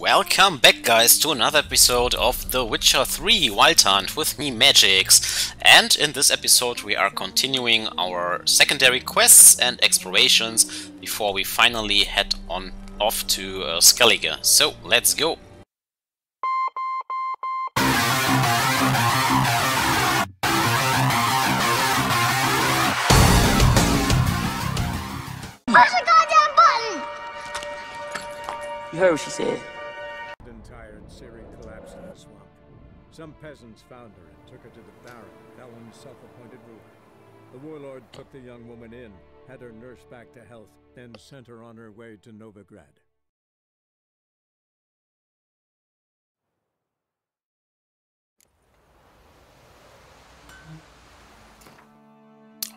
Welcome back, guys, to another episode of The Witcher 3 Wild Hunt with me, Magix. And in this episode we are continuing our secondary quests and explorations before we finally head on off to Skellige. So, let's go! Push the goddamn button! You heard what she said. Siri collapsed in a swamp. Some peasants found her and took her to the Baron, Ellen's self-appointed ruler. The warlord took the young woman in, had her nursed back to health, then sent her on her way to Novigrad.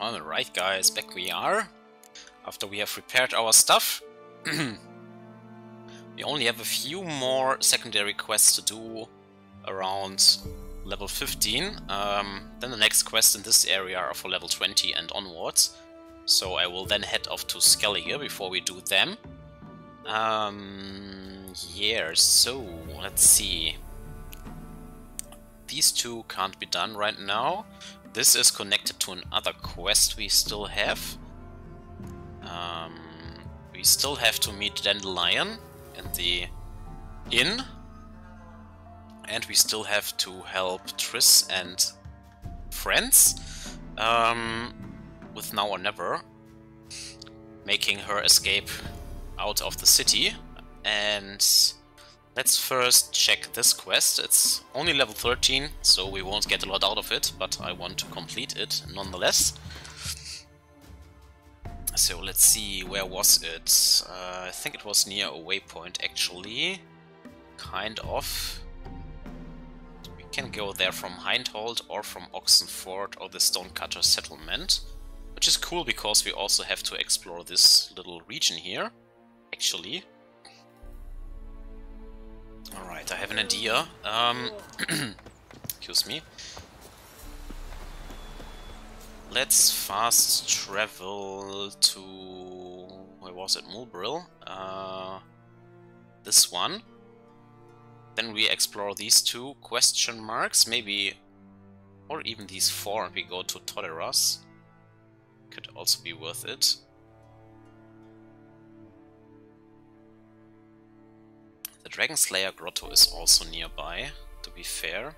Alright guys, back we are. After we have repaired our stuff. We only have a few more secondary quests to do around level 15. Then the next quests in this area are for level 20 and onwards. So I will then head off to Skellige before we do them. Yeah, so let's see. These two can't be done right now. This is connected to another quest we still have. We still have to meet Dandelion in the inn, and we still have to help Triss and friends with Now or Never, making her escape out of the city. And let's first check this quest. It's only level 13, so we won't get a lot out of it, but I want to complete it nonetheless. So let's see, where was it? I think it was near a waypoint, actually. Kind of. We can go there from Hindhold or from Oxenfurt or the Stonecutter Settlement. Which is cool, because we also have to explore this little region here, actually. Alright, I have an idea. Excuse me. Let's fast travel to... where was it? Mulbril. This one. Then we explore these two question marks, maybe... or even these four, and we go to Toderas. Could also be worth it. The Dragon Slayer Grotto is also nearby, to be fair.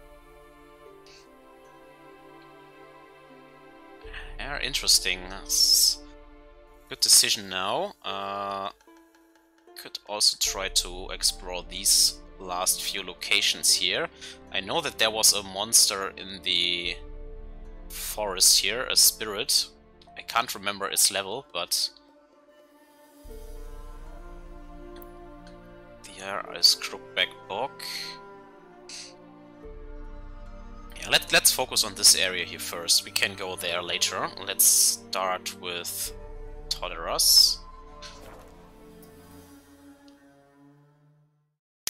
Yeah, interesting. That's good decision now. Could also try to explore these last few locations here. I know that there was a monster in the forest here, a spirit. I can't remember its level, but... there is Crookback Bog. Let's focus on this area here first. We can go there later. Let's start with Toderas.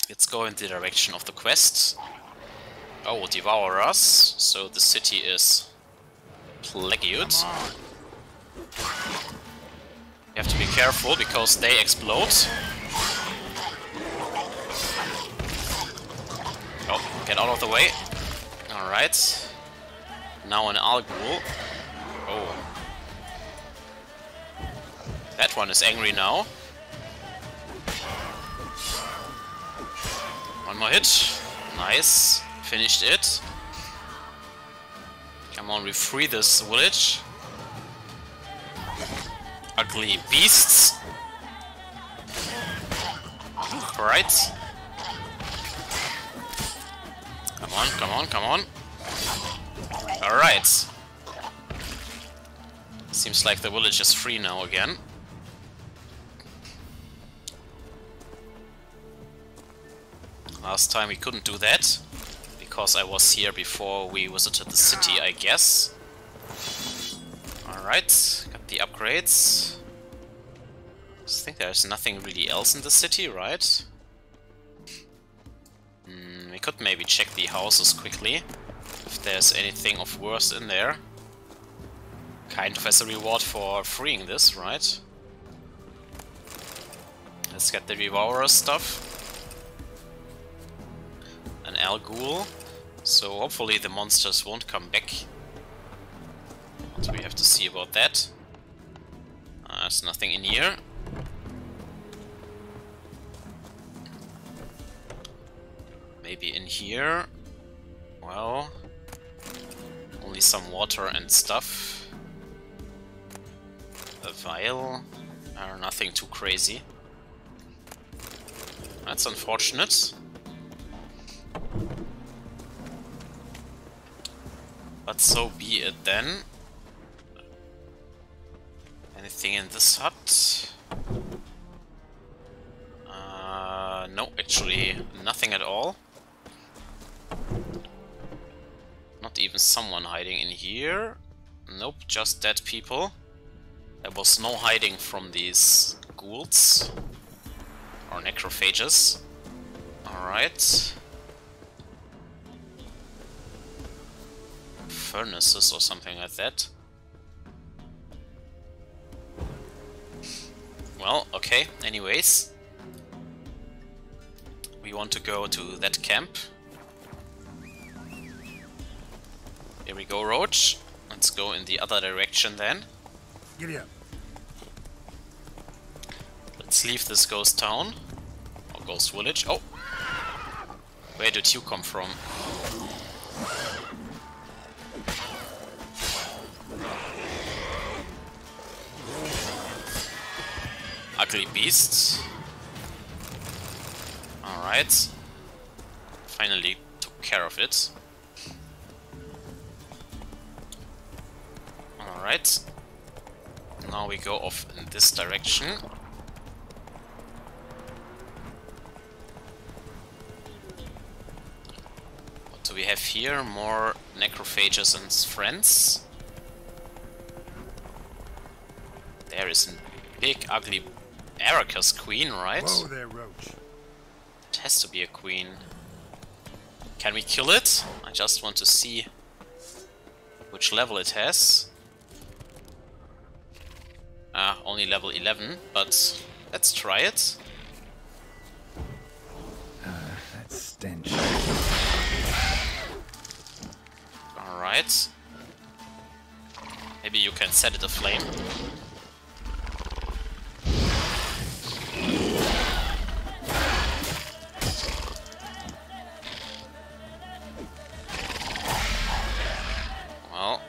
Let's go in the direction of the quest. Oh, devour us. So the city is plagued. You have to be careful because they explode. Oh, get out of the way. Alright, now an Algul. Oh. That one is angry now. One more hit. Nice. Finished it. Come on, we free this village. Ugly beasts. Alright. Come on, come on, come on. Alright. Seems like the village is free now again. Last time we couldn't do that, because I was here before we visited the city, I guess. Alright, got the upgrades. I think there's nothing really else in the city, right? We could maybe check the houses quickly, if there's anything of worth in there. Kind of as a reward for freeing this, right? Let's get the devourer stuff. Al Ghul, so hopefully the monsters won't come back. But we have to see about that. There's nothing in here. Maybe in here. Well, only some water and stuff. A vial. Nothing too crazy. That's unfortunate. But so be it then. Anything in this hut? No, actually nothing at all. Not even someone hiding in here. Nope, just dead people. There was no hiding from these ghouls. Or necrophages. Alright. Furnaces or something like that. Well, okay, anyways. We want to go to that camp. Here we go, Roach. Let's go in the other direction then. Giddy up. Let's leave this ghost town. Or ghost village. Oh! Where did you come from? Ugly beasts. Alright. Finally took care of it. Alright. Now we go off in this direction. We have here more necrophages and friends. There is a big ugly Arrakis queen, right? Whoa there, Roach. It has to be a queen. Can we kill it? I just want to see which level it has. Only level 11, but let's try it. That stench. Alright. Maybe you can set it aflame. Well.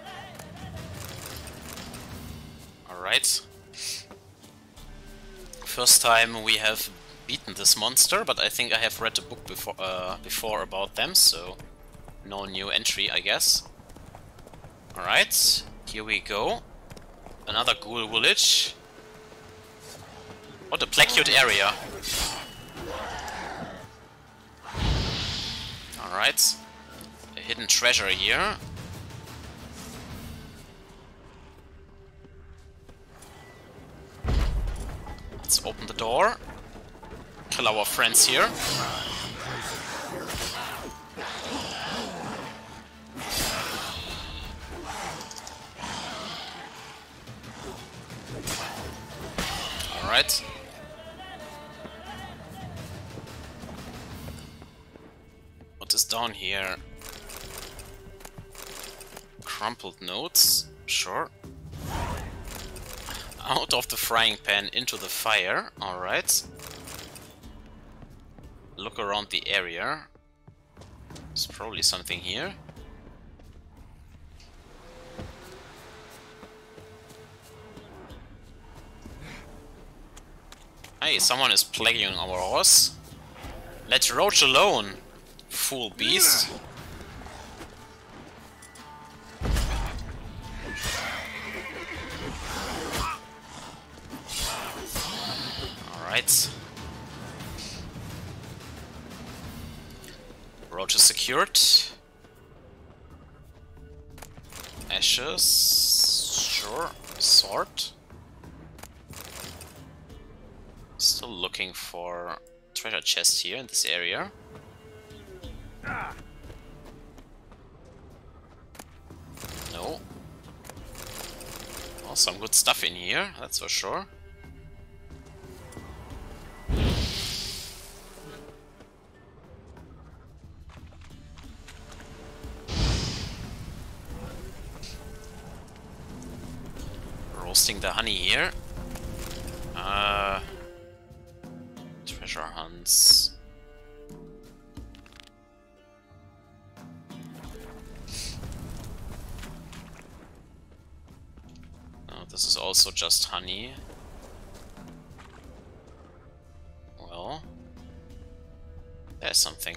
Alright. First time we have beaten this monster, but I think I have read a book before about them, so no new entry, I guess. Alright, here we go. Another ghoul village. What a plague-hit area. Alright. A hidden treasure here. Let's open the door. Kill our friends here. Alright. What is down here? Crumpled notes, sure. Out of the frying pan into the fire, alright. Look around the area. There's probably something here. Hey, someone is plaguing our horse. Let Roach alone, fool beast. Alright. Roach is secured. Ashes, sure, sword. Still looking for treasure chests here in this area. No. Well, some good stuff in here, that's for sure. roasting the honey here. Treasure hunts. Oh, this is also just honey. Well, there's something.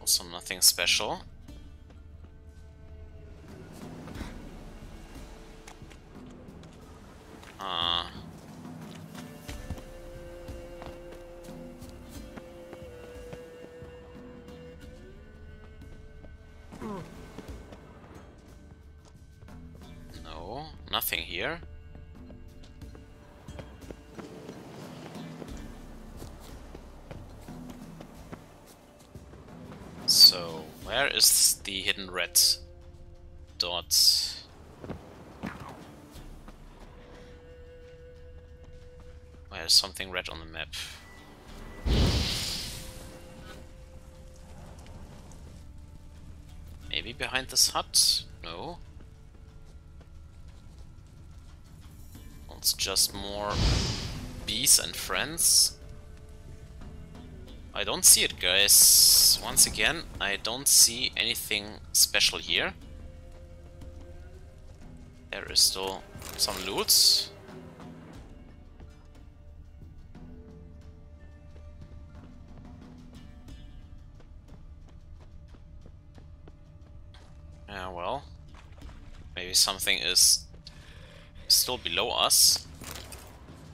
Also nothing special. No, nothing here. So, where is the hidden red dot? There's something red on the map. Maybe behind this hut? No. It's just more bees and friends. I don't see it, guys. Once again, I don't see anything special here. There is still some loot. Well, maybe something is still below us.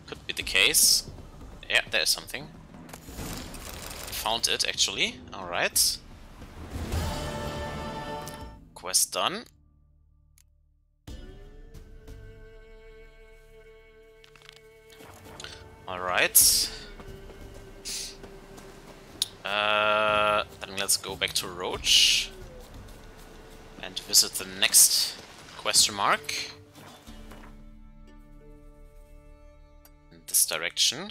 Could be the case. Yeah, there's something. Found it, actually. Alright. Quest done. Alright. Then let's go back to Roach. And visit the next question mark in this direction.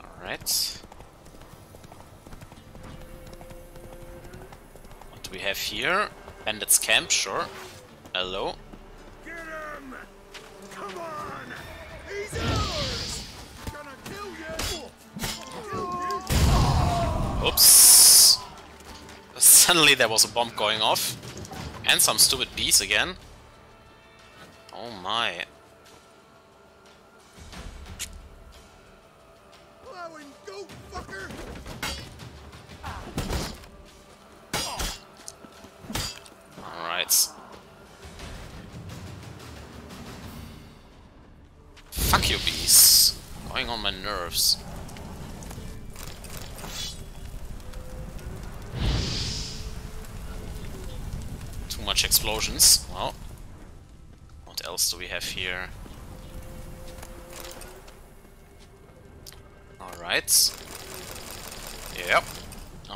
Alright. What do we have here? Bandits camp, sure. Hello. Get him! Come on! He's ours! Oops. Suddenly there was a bomb going off. And some stupid bees again. Oh my. Go, fucker. Alright. Fuck you, bees. Going on my nerves. Much explosions. Well, what else do we have here? Alright. Yep.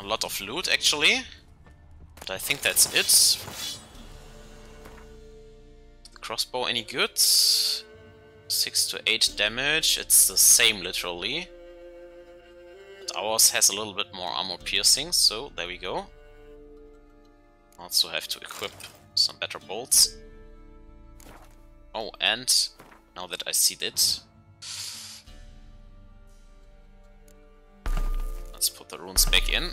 A lot of loot, actually. But I think that's it. Crossbow any good? 6 to 8 damage. It's the same, literally. But ours has a little bit more armor piercing, so there we go. Also have to equip some better bolts. Oh, and now that I see it, let's put the runes back in.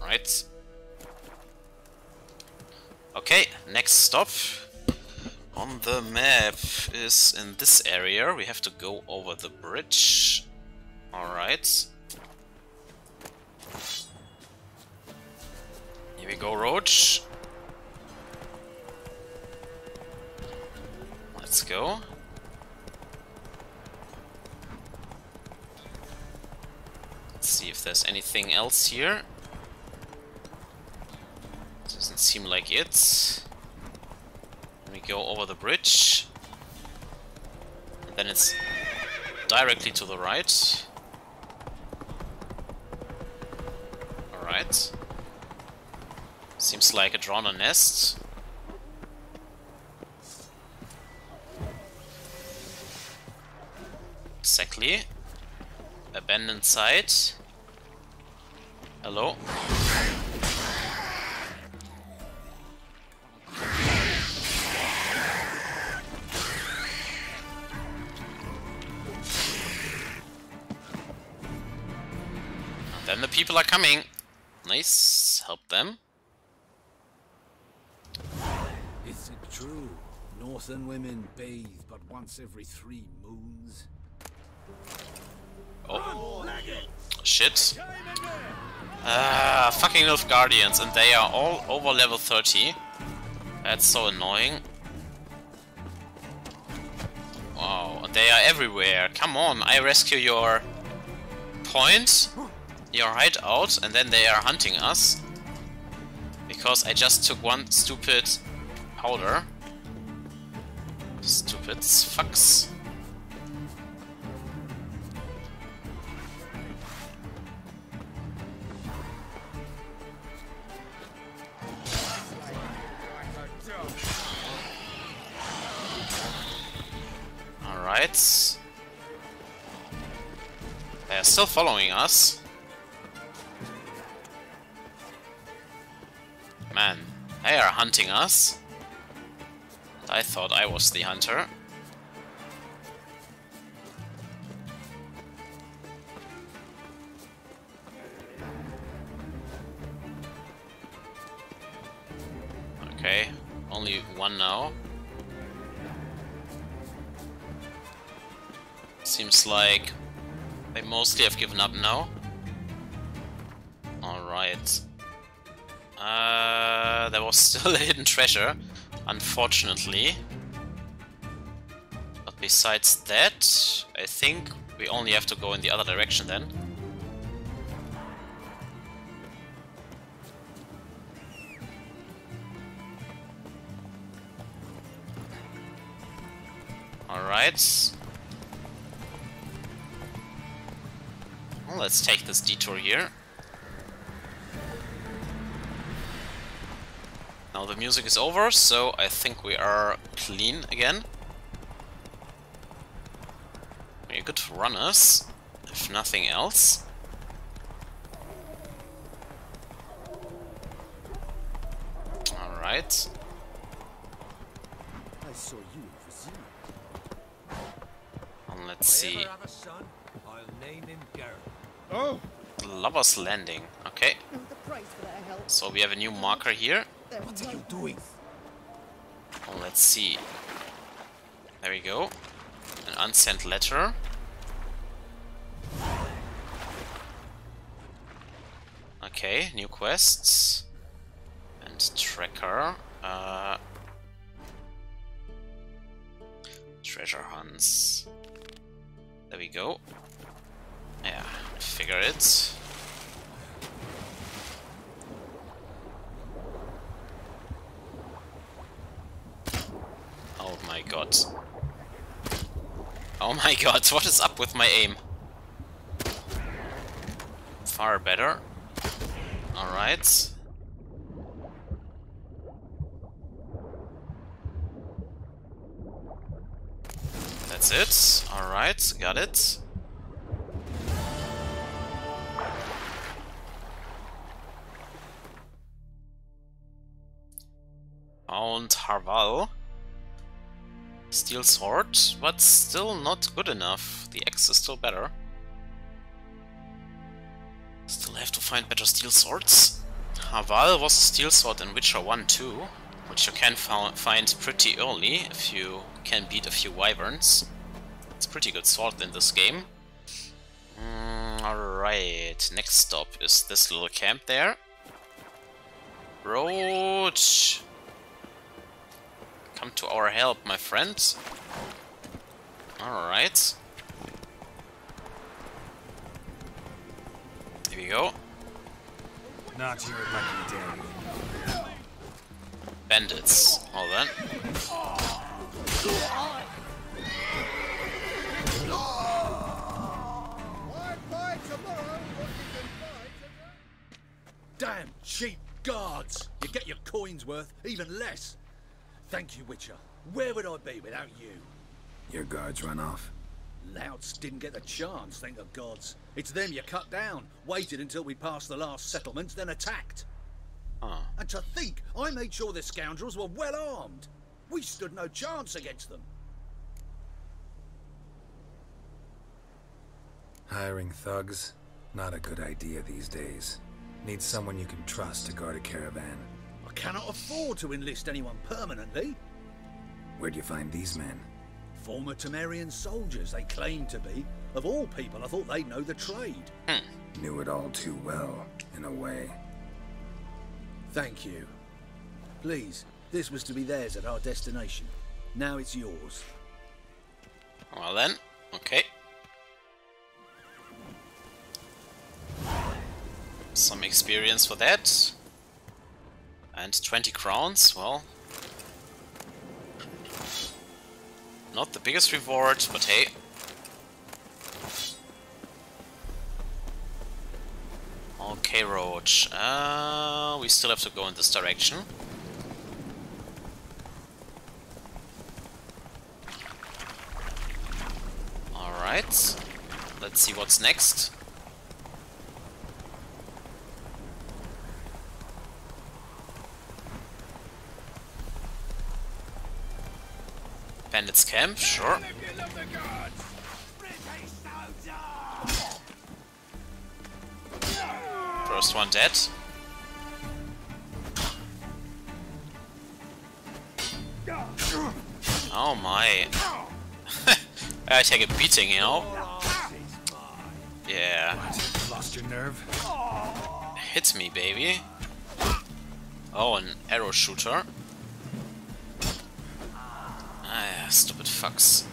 Right. Okay, next stop on the map is in this area. We have to go over the bridge. Alright. Here we go, Roach. Let's go. Let's see if there's anything else here. Doesn't seem like it. Let me go over the bridge. And then it's directly to the right. Alright. Seems like a drawn nest. Let's exactly. Abandoned site. Hello. Then the people are coming. Nice, help them. Is it true? Northern women bathe but once every 3 moons. Oh, shit! Ah, fucking Nilfgaardians, and they are all over level 30. That's so annoying. Wow, and they are everywhere. Come on, I rescue your point. Your hideout, and then they are hunting us because I just took one stupid powder. Stupid fucks. All right, they are still following us. Man, they are hunting us. I thought I was the hunter. Okay, only one now. Seems like they mostly have given up now. Alright. There was still a hidden treasure, unfortunately. But besides that, I think we only have to go in the other direction then. Alright. Well, let's take this detour here. Now the music is over, so I think we are clean again. We could run us, if nothing else. Alright. I saw you and let's see. Oh, Lover's Landing. Okay. So we have a new marker here. What are you doing? Oh, let's see. There we go. An unsent letter. Okay, new quests. And tracker. Treasure hunts. There we go. Yeah, figure it. Oh my god, what is up with my aim? Far better. Alright. That's it. Alright, got it. Found Harval. Steel sword, but still not good enough. The axe is still better. Still have to find better steel swords. Harval was a steel sword in Witcher 1 too, which you can find pretty early if you can beat a few wyverns. It's a pretty good sword in this game. Alright, next stop is this little camp there. Roach! Come to our help, my friends. Alright. Here we go. Not your lucky day. Bandits. All that. Damn cheap guards! You get your coins worth, even less. Thank you, Witcher. Where would I be without you? Your guards ran off. Louts didn't get the chance, thank the gods. It's them you cut down, waited until we passed the last settlements, then attacked. And to think, I made sure the scoundrels were well armed. We stood no chance against them. Hiring thugs? Not a good idea these days. Need someone you can trust to guard a caravan. I cannot afford to enlist anyone permanently. Where'd you find these men? Former Temerian soldiers, they claim to be. Of all people, I thought they'd know the trade. Knew it all too well, in a way. Thank you. Please, this was to be theirs at our destination. Now it's yours. Well then, okay. Some experience for that. And 20 crowns, well... not the biggest reward, but hey. Okay, Roach. We still have to go in this direction. Alright. Let's see what's next. Bandits camp, sure. First one dead. Oh my. I take a beating, you know? Yeah. Lost your nerve? Hits me, baby. Oh, an arrow shooter. Stupid fucks.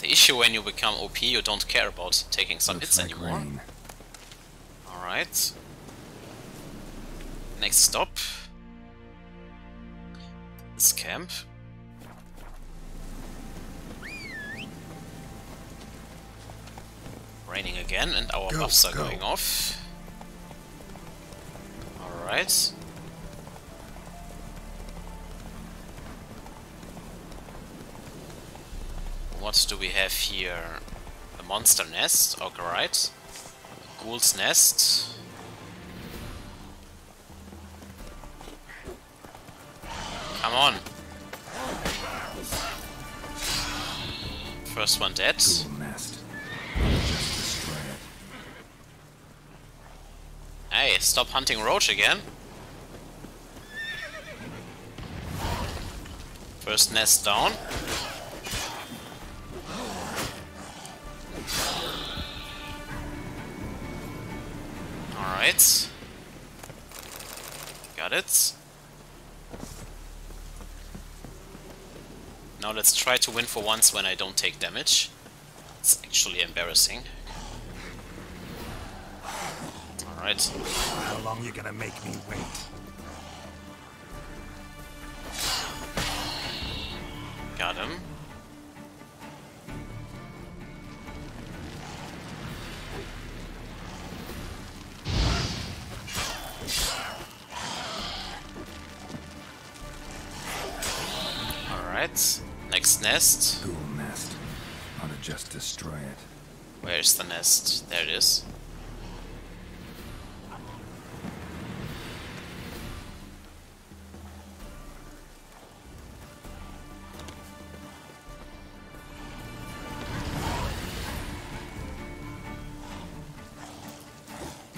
The issue when you become OP, you don't care about taking some hits anymore. Alright. Next stop. This camp. Raining again, and our buffs are going off. Alright. What do we have here? A monster nest, okay, right. A ghoul's nest. Come on. First one dead. Hey, stop hunting Roach again. First nest down. Alright. Got it. Now let's try to win for once when I don't take damage. It's actually embarrassing. Alright. How long you gonna make me wait? Got him. Next nest. Ghoul nest. Ought to just destroy it. Where's the nest? There it is.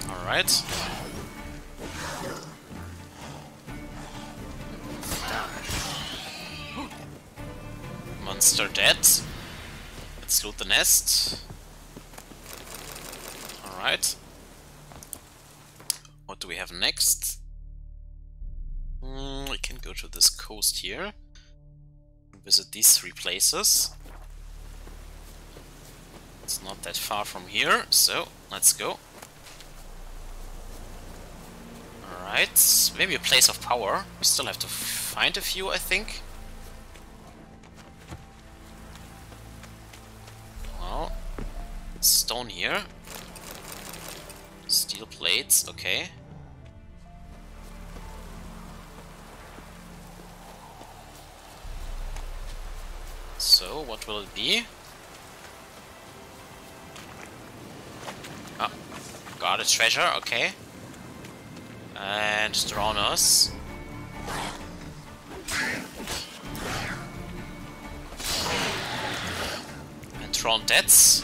All right. Monster dead. Let's loot the nest. Alright. What do we have next? We can go to this coast here. Visit these three places. It's not that far from here, so let's go. Alright, maybe a place of power. We still have to find a few, I think. Stone here. Steel plates, okay. what will it be? Oh, got a treasure, okay. And Dronos. And Trondets.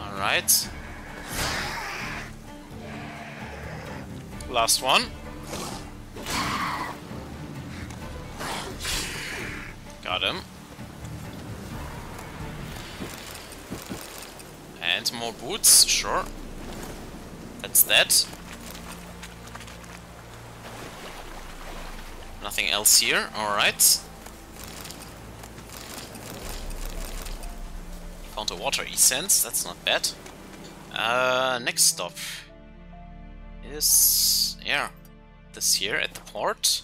Alright. Last one. Got him. And more boots, sure. That's that. Nothing else here, alright. Found a water essence, that's not bad. Next stop is... yeah, this here at the port.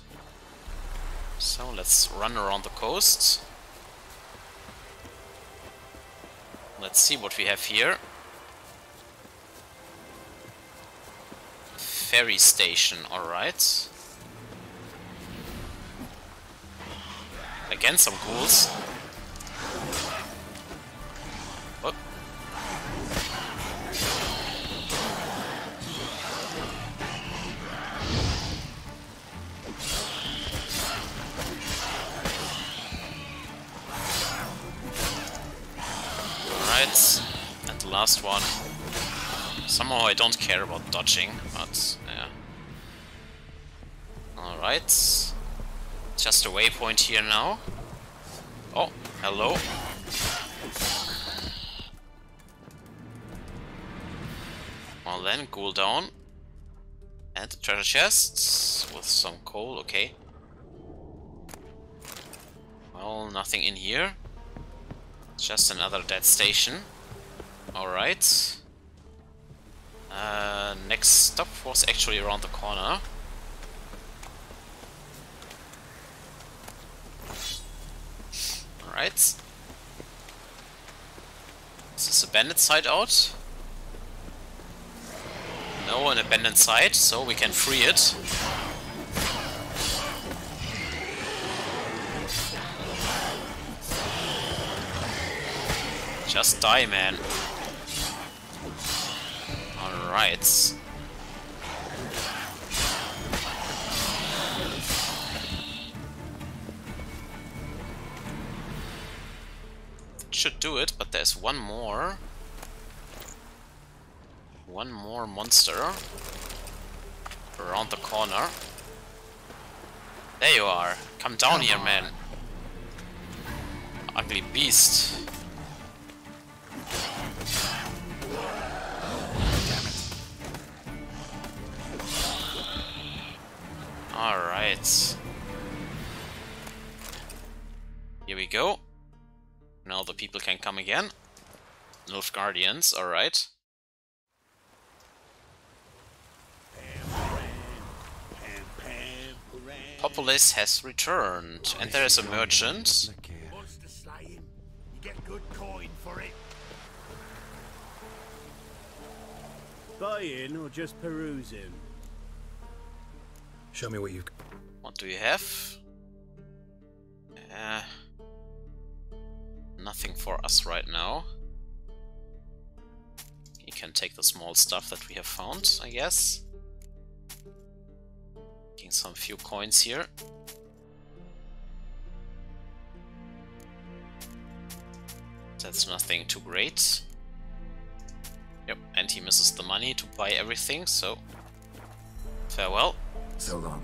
So let's run around the coast. Let's see what we have here. Ferry station, alright. Again some ghouls. Oh. Alright, and the last one. Somehow I don't care about dodging, but yeah. Alright. Just a waypoint here now. Oh, hello. Well then, cool down. And the treasure chests with some coal, okay. Well, nothing in here. Just another dead station. Alright. Next stop was actually around the corner. Alright. Is this a bandit site out? No, an abandoned site, so we can free it. Just die, man. Alright. Should do it, but there's one more. One more monster around the corner. There you are. Come down here, man. Ugly beast. All right. Here we go. Now the people can come again. Nilfgaardians, all right. Populace has returned, and there is a merchant. Buy in or just peruse him. Show me what you. What do you have? Nothing for us right now. You can take the small stuff that we have found, I guess. Taking some few coins here. That's nothing too great. Yep, and he misses the money to buy everything, so farewell. So long.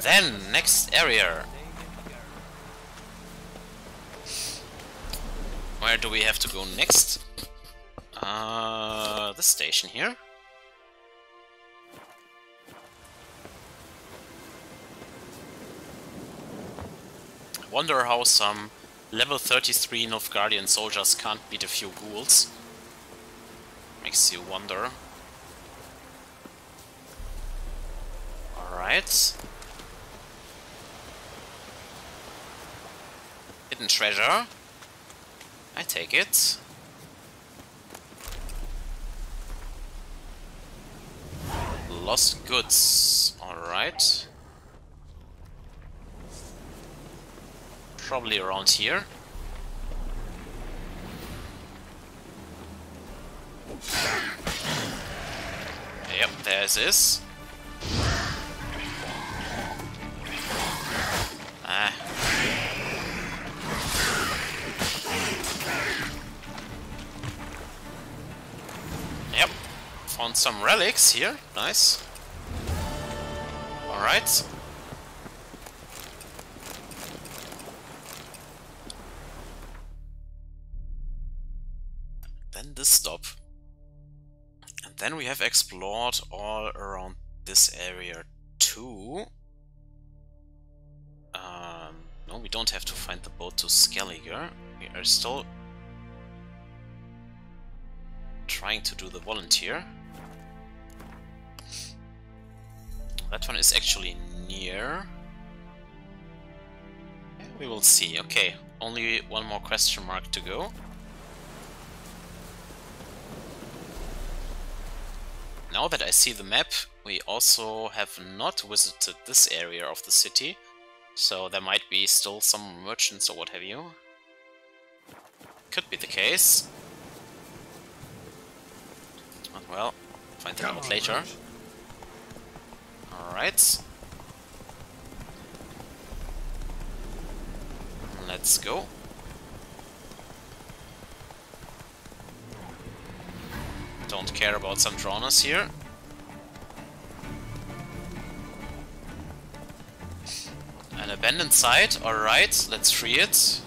Then, next area. Where do we have to go next? This station here. I wonder how some level 33 Nilfgaardian soldiers can't beat a few ghouls. Makes you wonder. Alright. Hidden treasure. I take it. Lost goods. Alright. Probably around here. Yep, there it is. Ah. Yep, found some relics here. Nice. Alright. Then this stop. And then we have explored all around this area too. No, we don't have to find the boat to Skellige. We are still trying to do the volunteer. That one is actually near. We will see. Okay, only one more question mark to go. Now that I see the map, we also have not visited this area of the city, so there might be still some merchants or what have you. Could be the case. Well, find that out later. Alright. Let's go. Don't care about some drawners here. An abandoned site, alright, let's free it.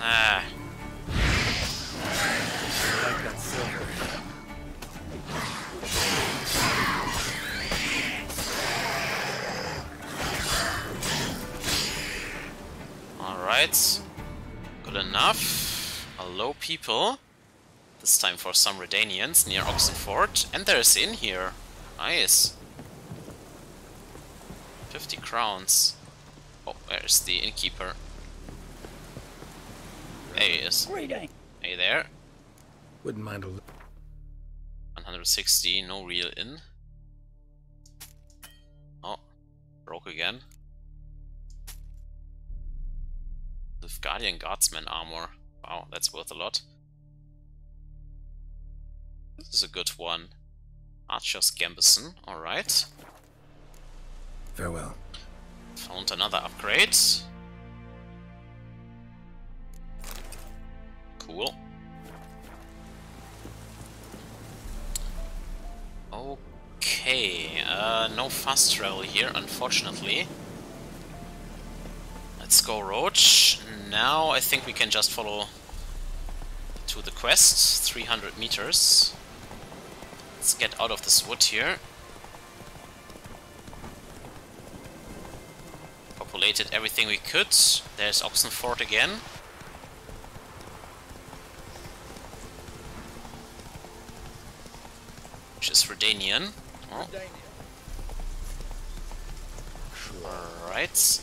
Ah. Alright. Enough. Hello, people. This time for some Redanians near Oxenfurt. And there's in here. Nice. 50 crowns. Oh, where's the innkeeper? There he is. Hey there. Wouldn't mind a little. 160, no real inn. Oh, broke again. Guardian Guardsman armor. Wow, that's worth a lot. This is a good one. Archer's Gambeson, alright. Farewell. Found another upgrade. Cool. Okay, no fast travel here, unfortunately. Let's go, Roach. Now I think we can just follow to the quest. 300 meters. Let's get out of this wood here. Populated everything we could. There's Oxenfurt again. Which is Redanian. Oh. Alright.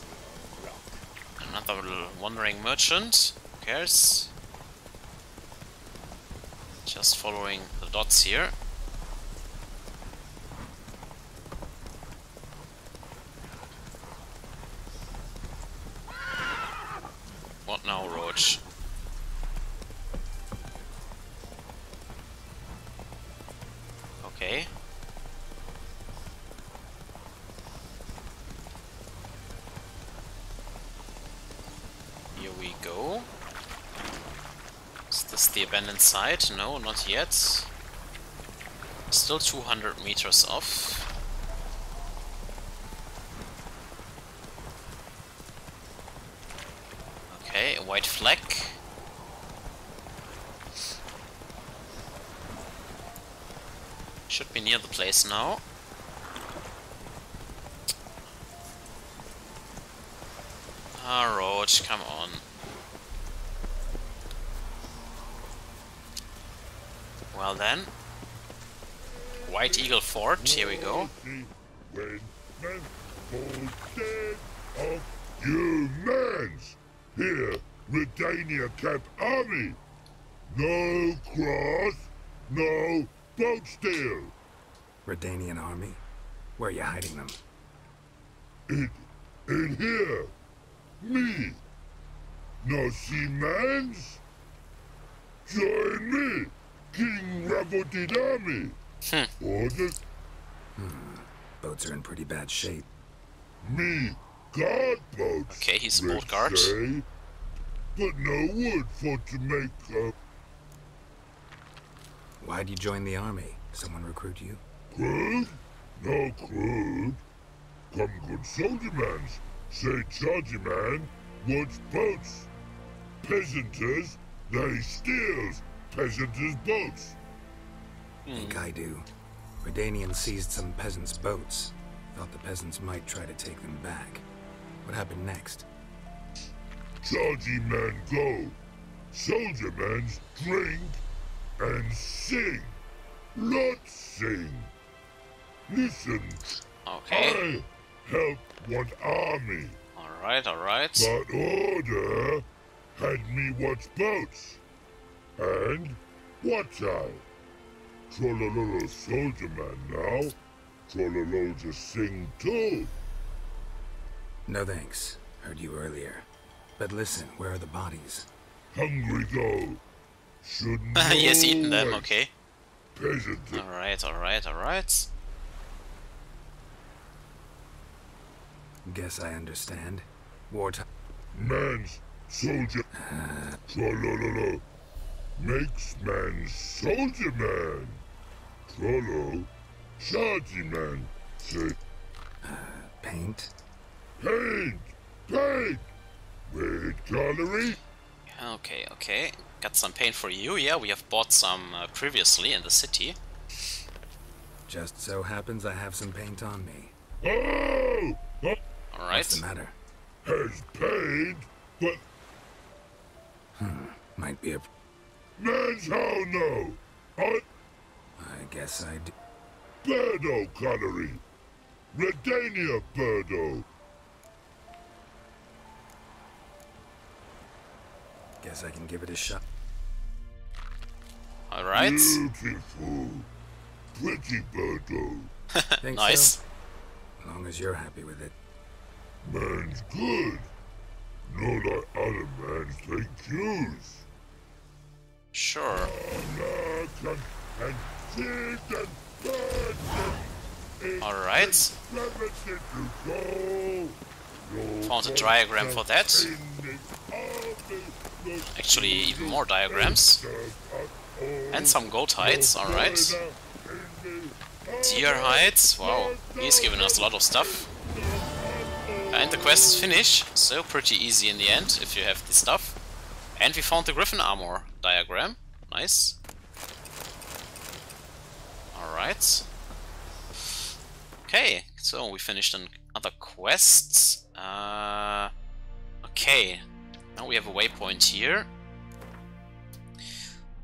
Another wandering merchant, who cares? Just following the dots here. What now, Roach? Okay. Go. Is this the abandoned site? No, not yet. Still 200 meters off. Okay, a white flag. Should be near the place now. Ah, Roach, come on. Well then, White Eagle Fort, here we go. Of humans. Here, Redania kept army. No cross, no boat steal. Redanian army? Where are you hiding them? In here. Me. No seamans? Join me, King Ravodid army. Orders? Boats are in pretty bad shape. Me guard boats. Okay, he's support guards. Say, but no wood for to make a... Why'd you join the army? Someone recruit you? Crude? No crude. Come good soldier mans, say charger man, wants boats. Peasanters, they steals peasanters' boats. Think I do. Redanian seized some peasants' boats. Thought the peasants might try to take them back. What happened next? Chargy man go, soldier man's drink, and sing. Not sing. Listen. Okay. I help one army. Alright, alright. But order had me watch boats. And watch out. Trollololo soldier man now. Trollololo to sing too. No thanks. Heard you earlier. But listen, where are the bodies? Hungry go. Shouldn't know. Yes, eaten them, okay. Peasant. Alright, alright, alright. Guess I understand. Wartime. Man's soldier. Trollololo. Makes man soldier man. Trollo. Chargy man. Say. Paint? Paint! Paint! Red gallery? Okay, okay. Got some paint for you. Yeah, we have bought some previously in the city. Just so happens I have some paint on me. Oh! Alright. What's the matter? Has paint, but... Might be a... Man's how no! I guess I do. Burdo gallery! Redania Burdo! Guess I can give it a shot. Alright. Beautiful. Pretty Burdo. Nice. So? As long as you're happy with it. Man's good. Not like other man's take cues. Sure. Alright. Found a diagram for that. Actually, even more diagrams. And some goat hides, alright. Deer hides, wow, he's giving us a lot of stuff. And the quest is finished, so pretty easy in the end, if you have the stuff. And we found the Griffin Armor diagram, nice. Alright. Okay, so we finished another quest. Okay. Now we have a waypoint here.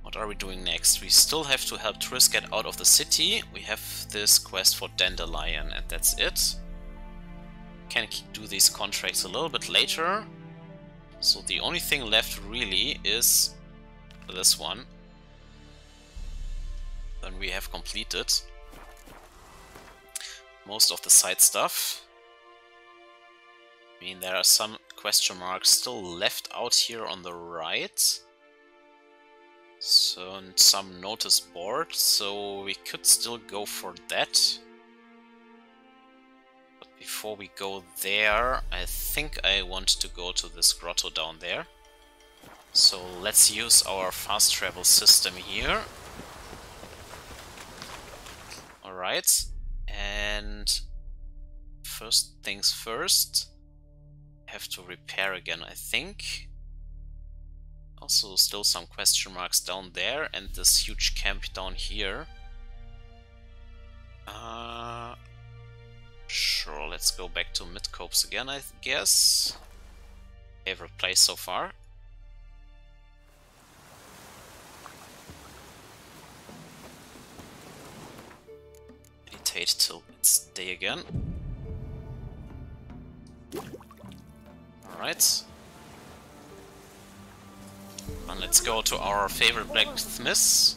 What are we doing next? We still have to help Triss get out of the city. We have this quest for Dandelion, and that's it. Can do these contracts a little bit later. So the only thing left really is this one. Then we have completed most of the side stuff. I mean, there are some question marks still left out here on the right. So, and some notice board, so we could still go for that. But before we go there, I think I want to go to this grotto down there. So let's use our fast travel system here. Alright, and first things first. Have to repair again, I think. Also, still some question marks down there, and this huge camp down here. Sure, let's go back to Midcopes again, I guess. Favorite place so far. Meditate till it's day again. Alright. And let's go to our favorite blacksmiths.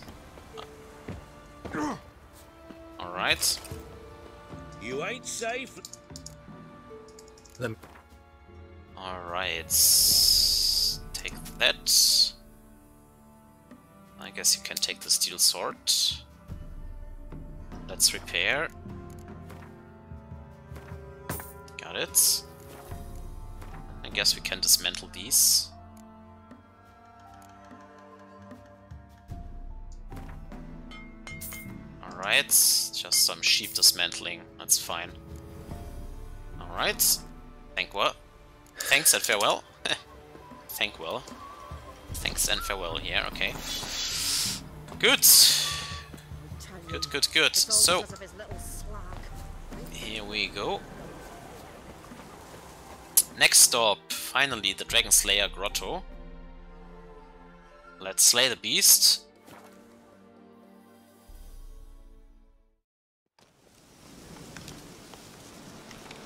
Alright. You ain't safe. Alright. Take that. I guess you can take the steel sword. Let's repair. Got it. I guess we can dismantle these. Alright, just some sheep dismantling, that's fine. Alright. Thanks and farewell. Thanks and farewell here, okay. Good. Good. So, here we go. Next stop, finally, the Dragon Slayer Grotto. Let's slay the beast.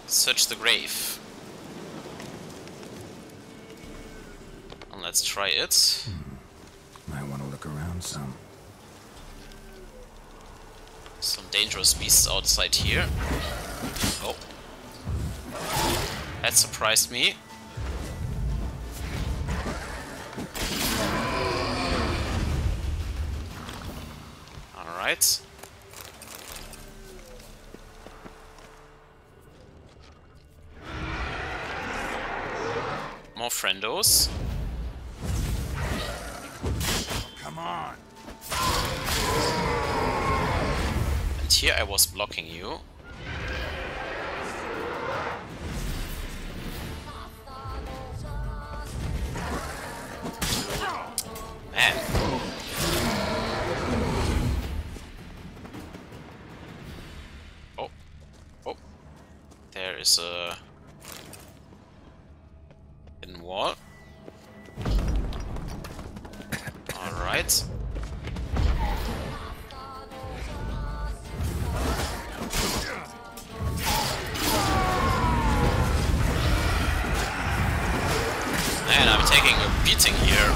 Search the grave. And let's try it. I want to look around some. Some dangerous beasts outside here. Oh. That surprised me. Alright. More friendos. Come on. And here I was blocking you. Is a hidden wall. Alright. Man, I'm taking a beating here.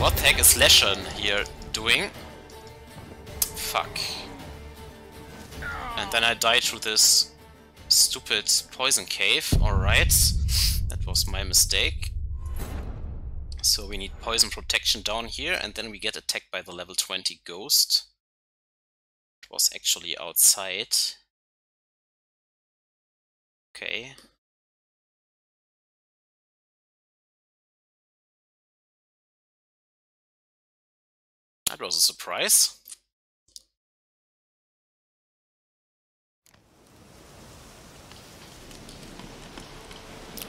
What the heck is Leshen here doing? Fuck. And then I died through this stupid poison cave. Alright, that was my mistake. So we need poison protection down here, and then we get attacked by the level 20 ghost. It was actually outside. Okay. That was a surprise.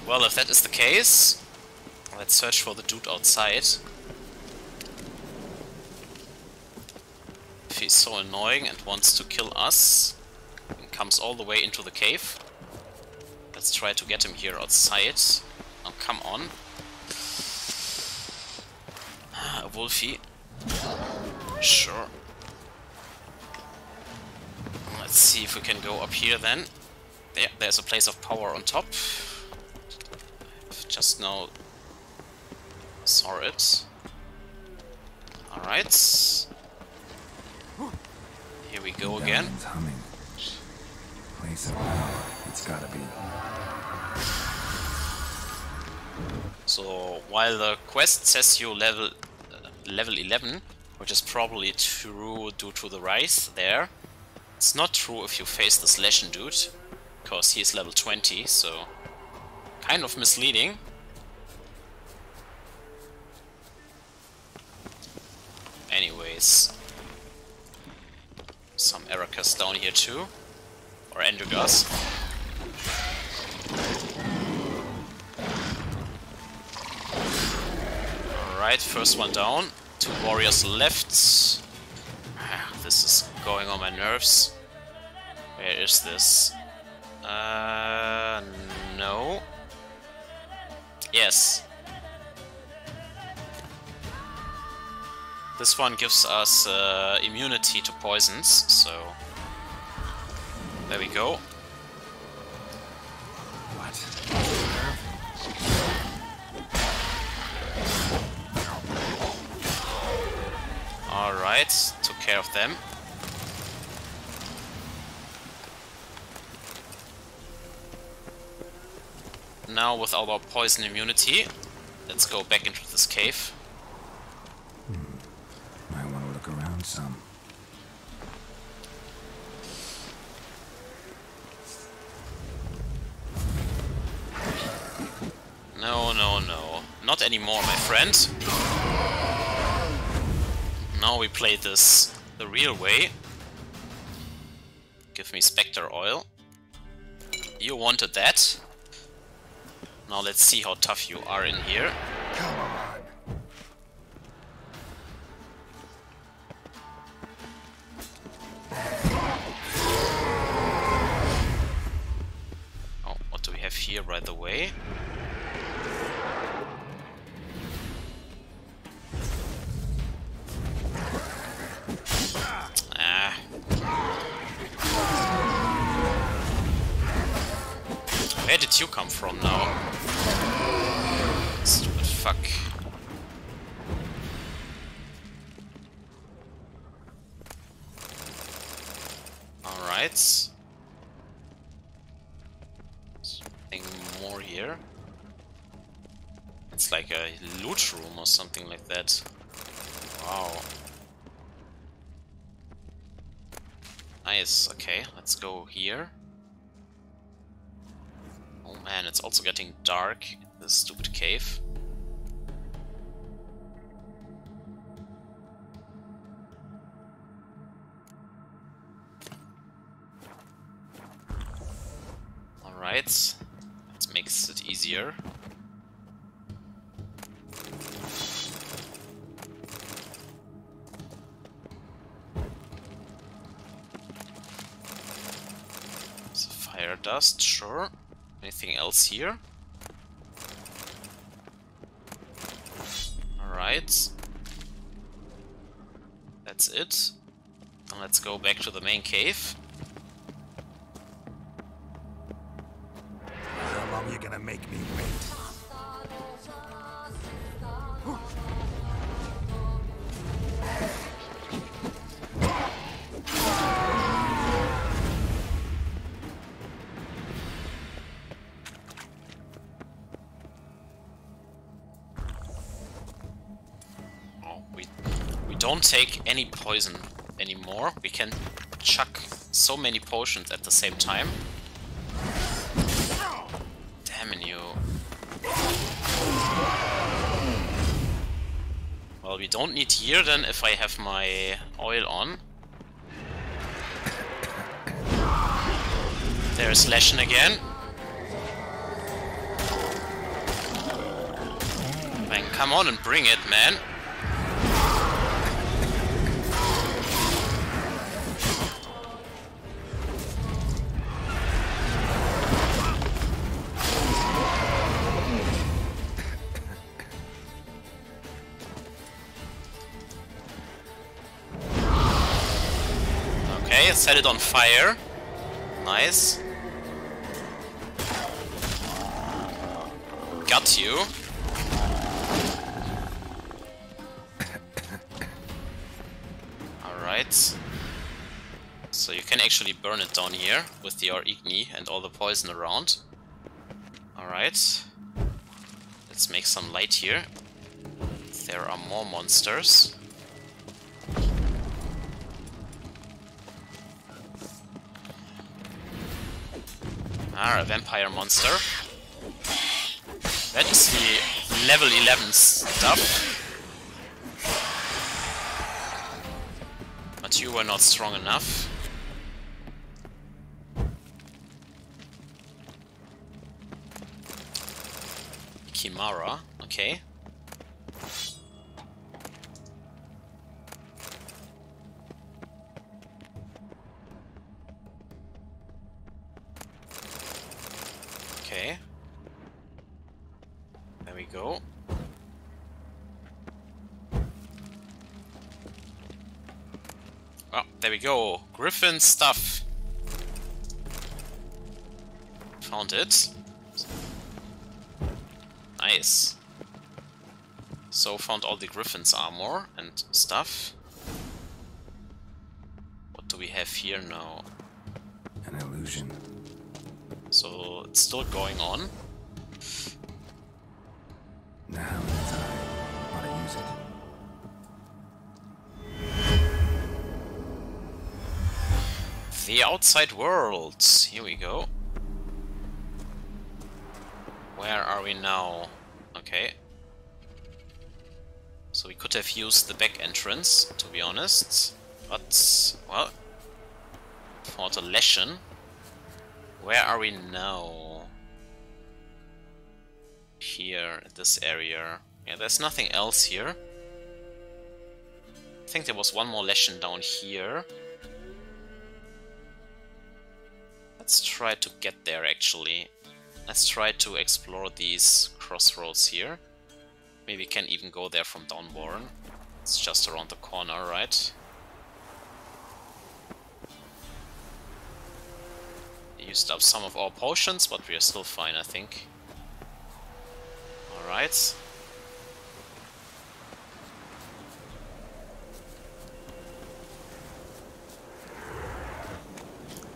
Well, if that is the case, let's search for the dude outside. If he's so annoying and wants to kill us and comes all the way into the cave, let's try to get him here outside. Oh, come on. A wolfie. Sure. Let's see if we can go up here then. Yeah, there's a place of power on top. Just now saw it. Alright. Here we go again. Place of power. It's gotta be. So while the quest says you level 11, which is probably true due to the rise there. It's not true if you face this Leshen dude, because he's level 20, so kind of misleading. Anyways, some Erakas down here too, or Endergas. Alright, first one down. Two warriors left. This is going on my nerves. Where is this? No. Yes. This one gives us immunity to poisons, so There we go. What? Alright, took care of them. Now with our poison immunity, let's go back into this cave. Might want to look around some. No, no, no. Not anymore, my friend. Now we play this the real way. Give me Spectre Oil. You wanted that. Now let's see how tough you are in here. Come on. Oh, what do we have here right away? Where did you come from now? Stupid fuck. Alright. Something more here. It's like a loot room or something like that. Wow. Nice, okay, let's go here. Oh man, it's also getting dark in this stupid cave. Alright, that makes it easier. There's fire dust, sure. Anything else here? Alright. That's it. Now let's go back to the main cave. How long are you gonna make me wait? Don't take any poison anymore. We can chuck so many potions at the same time. Damn you. Well, we don't need here then if I have my oil on. There's Leshen again. Man, come on and bring it, man. Set it on fire. Nice. Got you. Alright. So you can actually burn it down here with your Igni and all the poison around. Alright. Let's make some light here. There are more monsters. Ah, a vampire monster. That is the level 11 stuff. But you were not strong enough. Kimara, okay. There we go. Well, there we go. Griffin stuff. Found it. Nice. So found all the Griffin's armor and stuff. What do we have here now? An illusion. So it's still going on. Now it's time. How to use it. The outside world! Here we go. Where are we now? Okay. So we could have used the back entrance, to be honest. But, well... for the Leshen. Where are we now? Here, in this area. Yeah, there's nothing else here. I think there was one more Leshen down here. Let's try to get there, actually. Let's try to explore these crossroads here. Maybe we can even go there from Downborn. It's just around the corner, right? We used up some of our potions, but we are still fine, I think. Alright.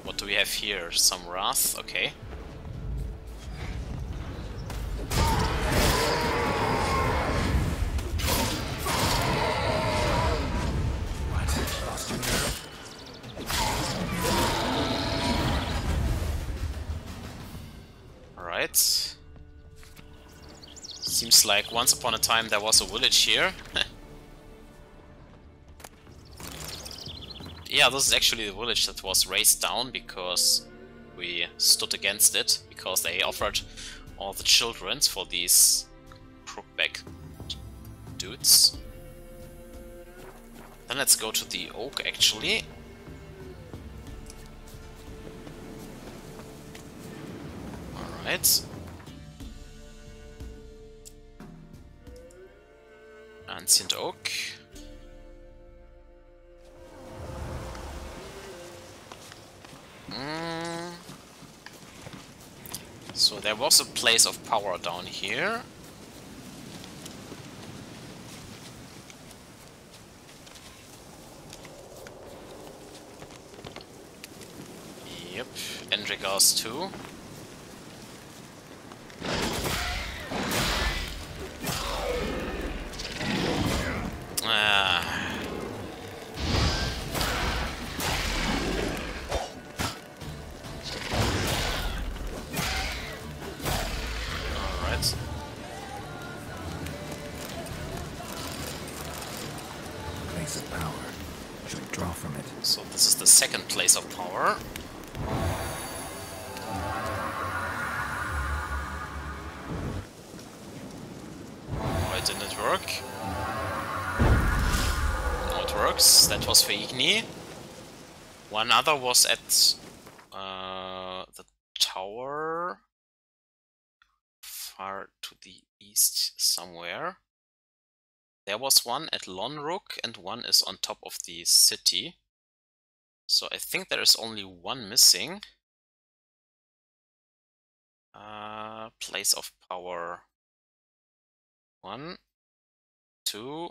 What do we have here? Some Wrath? Okay. Alright. Seems like once upon a time there was a village here. Yeah, this is actually the village that was razed down because we stood against it, because they offered all the children for these crookback dudes. Then let's go to the oak, actually. Alright. Ancient oak. So there was a place of power down here. Yep, Endrigas too. For Igni. One other was at the tower far to the east somewhere. There was one at Lonrook and one is on top of the city. So I think there is only one missing. Place of power. 1, 2,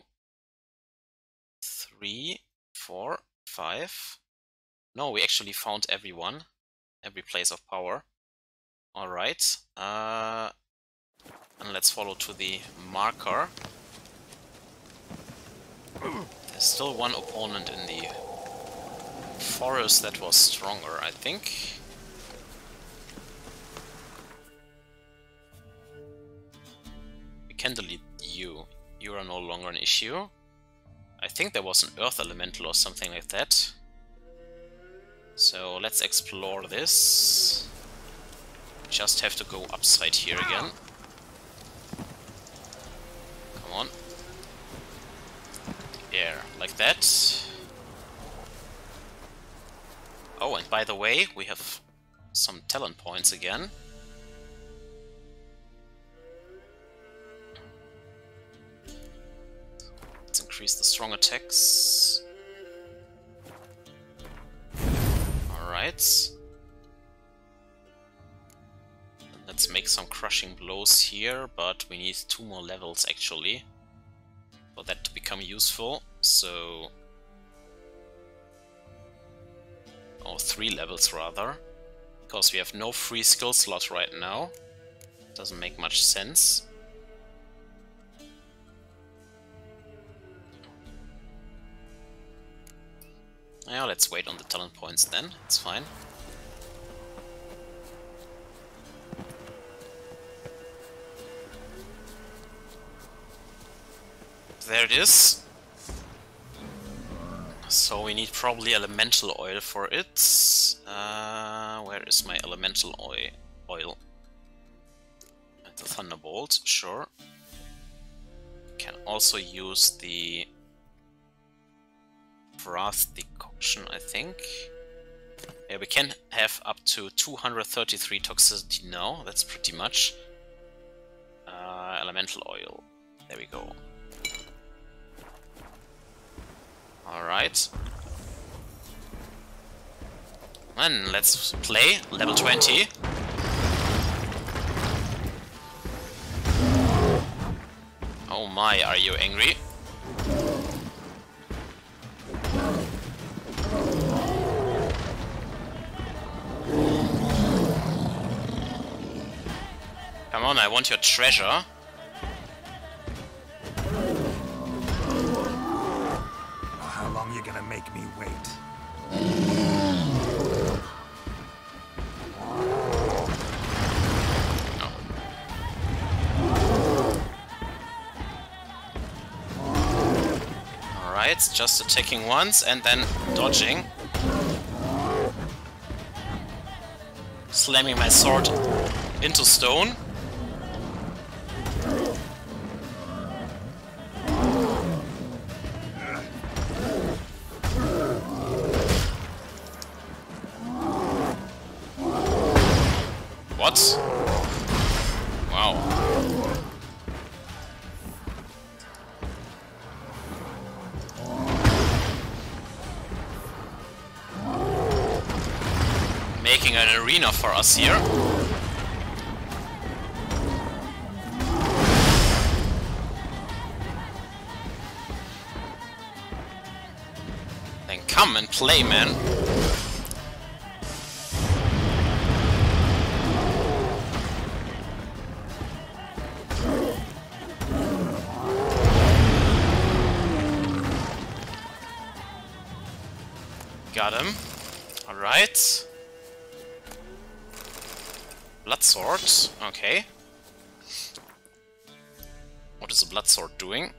3, 4, 5. No, we actually found everyone. Every place of power. Alright. And let's follow to the marker. There's still one opponent in the forest that was stronger, I think. We can delete you. You are no longer an issue. I think there was an earth elemental or something like that. So let's explore this. Just have to go upside here again. Come on. Yeah, like that. Oh, and by the way, we have some talent points again. Increase the strong attacks. Alright. Let's make some crushing blows here, but we need 2 more levels actually for that to become useful. So... oh, 3 levels rather, because we have no free skill slot right now. Doesn't make much sense. Yeah, let's wait on the talent points then, it's fine. There it is. So we need probably elemental oil for it. Where is my elemental oil? The Thunderbolt, sure. Can also use the Wrath decoction, I think. Yeah, we can have up to 233 toxicity now. That's pretty much. Elemental oil. There we go. Alright. And let's play level 20. Oh my, are you angry? Come on, I want your treasure. You're gonna make me wait. Oh. Alright, just attacking once and then dodging. Slamming my sword into stone. An arena for us here. Then come and play, man. Got him. All right. Blood sword, okay. What is the blood sword doing?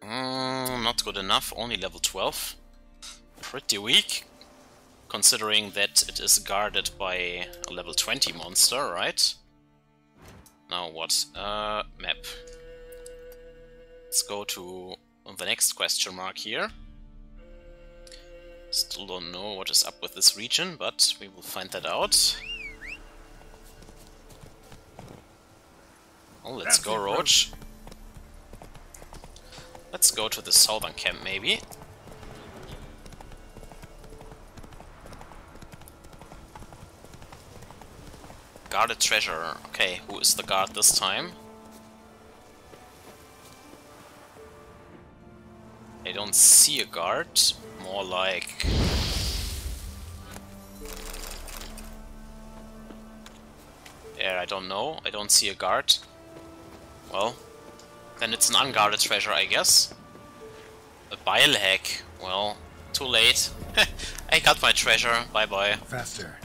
Not good enough, only level 12. Pretty weak, considering that it is guarded by a level 20 monster, right? Now what? Map. Let's go to the next question mark here. Still don't know what is up with this region, but we will find that out. Oh, let's go, Roach. Let's go to the southern camp, maybe. Guarded treasure. Okay, who is the guard this time? I don't see a guard. More like... yeah, I don't know. I don't see a guard. Well, then it's an unguarded treasure, I guess. A bile hack. Well, too late. I got my treasure. Bye-bye. Faster.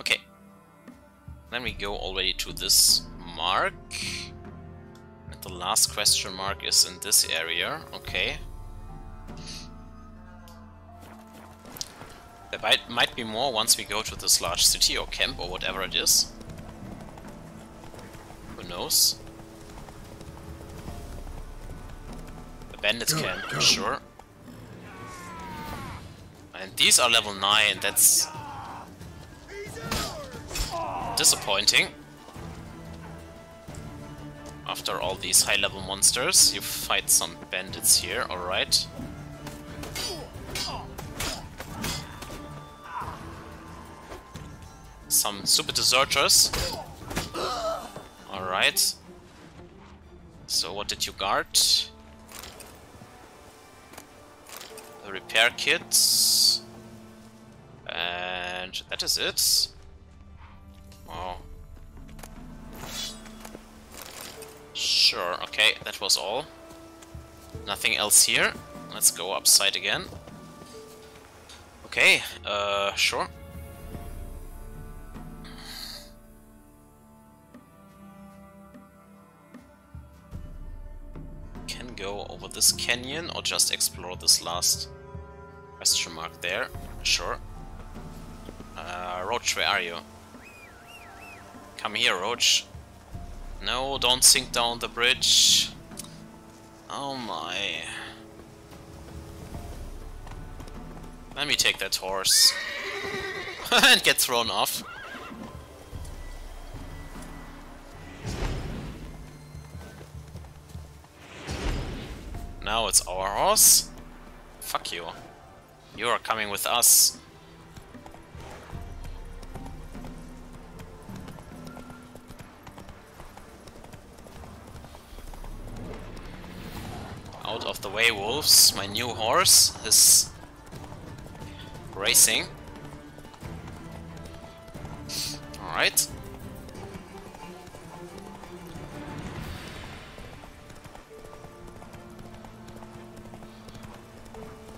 Okay. Then we go already to this mark. And the last question mark is in this area. Okay. There might be more once we go to this large city or camp or whatever it is. Who knows? The bandits camp, for sure. And these are level 9, that's... disappointing. After all these high level monsters, you fight some bandits here, alright. some super deserters. Alright. So what did you guard? The repair kits. And that is it. Wow. Sure, okay, that was all. Nothing else here. Let's go upside again. Okay, sure. Can go over this canyon or just explore this last question mark there. Sure. Roach, where are you? Come here, Roach. No, don't sink down the bridge. Oh my. Let me take that horse. And get thrown off. Now it's our horse. Fuck you. You are coming with us. Out of the way, wolves. My new horse is racing. Alright.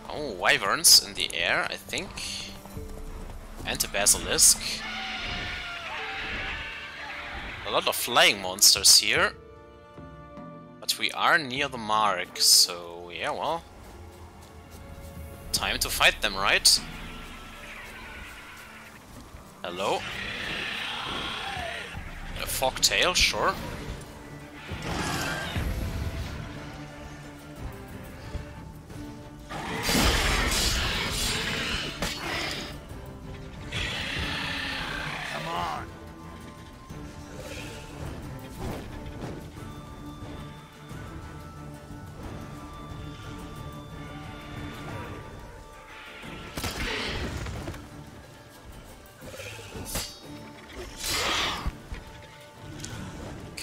Oh, wyverns in the air, I think. And a basilisk. A lot of flying monsters here. We are near the mark, so yeah, well, time to fight them, right? Hello? A fogtail, sure.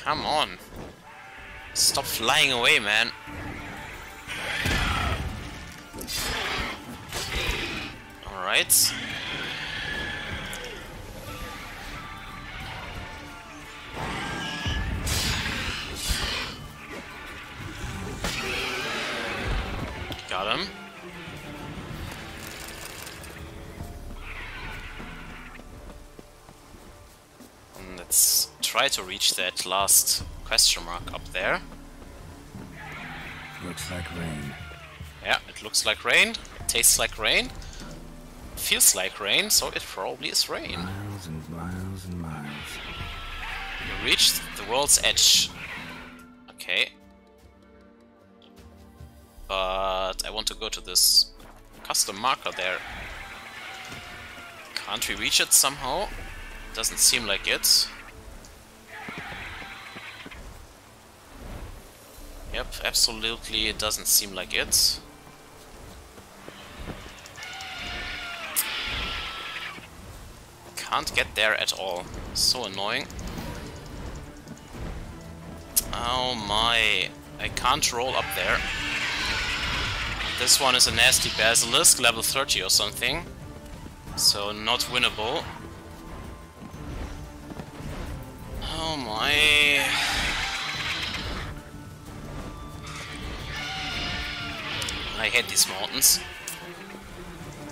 Come on. Stop flying away, man. Alright. Got him. And that's... Try to reach that last question mark up there. Looks like rain. Yeah, it looks like rain, tastes like rain, feels like rain, so it probably is rain. Miles and miles and miles. You reached the world's edge. Okay. But I want to go to this custom marker there. Can't we reach it somehow? Doesn't seem like it. Yep, absolutely, it doesn't seem like it. Can't get there at all. So annoying. Oh my, I can't roll up there. This one is a nasty basilisk, level 30 or something. So not winnable. Oh my... I hate these mountains.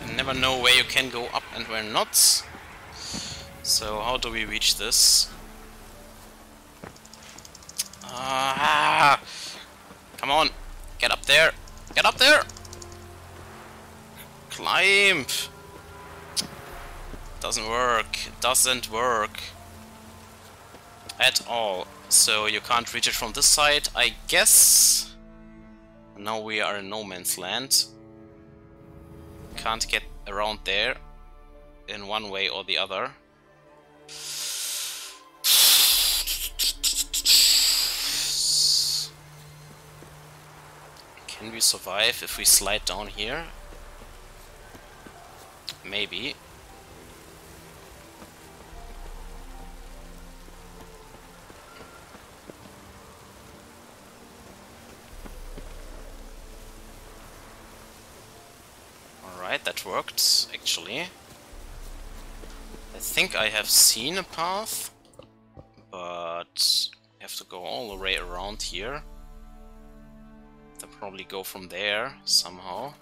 You never know where you can go up and where not. So how do we reach this? Ah! Come on! Get up there! Get up there! Climb! Doesn't work. Doesn't work. At all. So you can't reach it from this side, I guess. Now we are in no man's land. Can't get around there in one way or the other. Can we survive if we slide down here? Maybe. that worked, actually. I think I have seen a path, but I have to go all the way around here. They'll probably go from there somehow.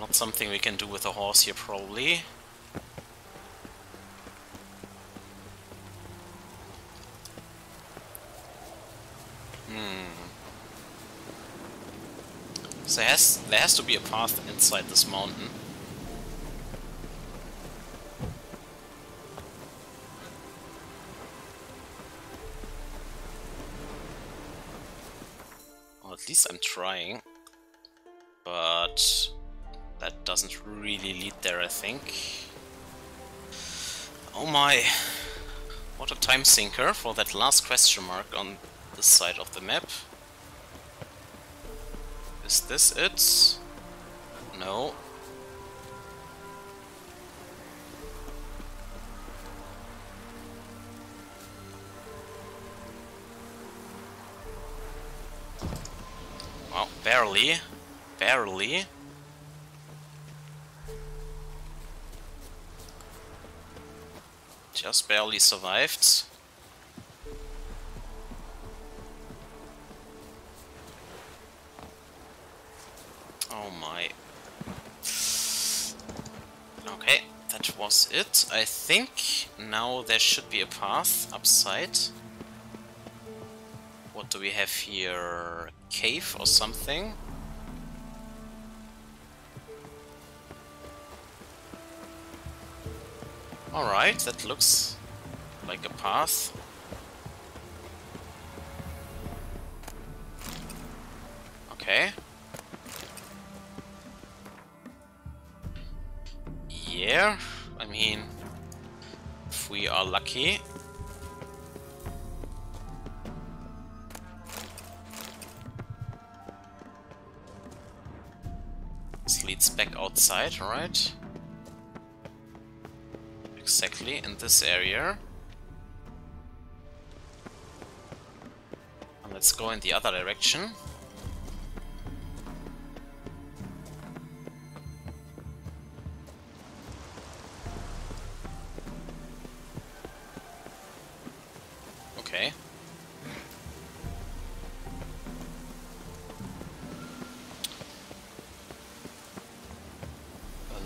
Not something we can do with a horse here, probably. So there has to be a path inside this mountain. Well, at least I'm trying. But that doesn't really lead there, I think. Oh my! What a time sinker for that last question mark on this side of the map. Is this it? No. Wow, barely. Barely. Just barely survived. Oh my. Okay, that was it. I think now there should be a path upside. What do we have here? Cave or something? Alright, that looks like a path. Okay. Yeah, I mean, if we are lucky. This leads back outside, right? Exactly, in this area. And let's go in the other direction.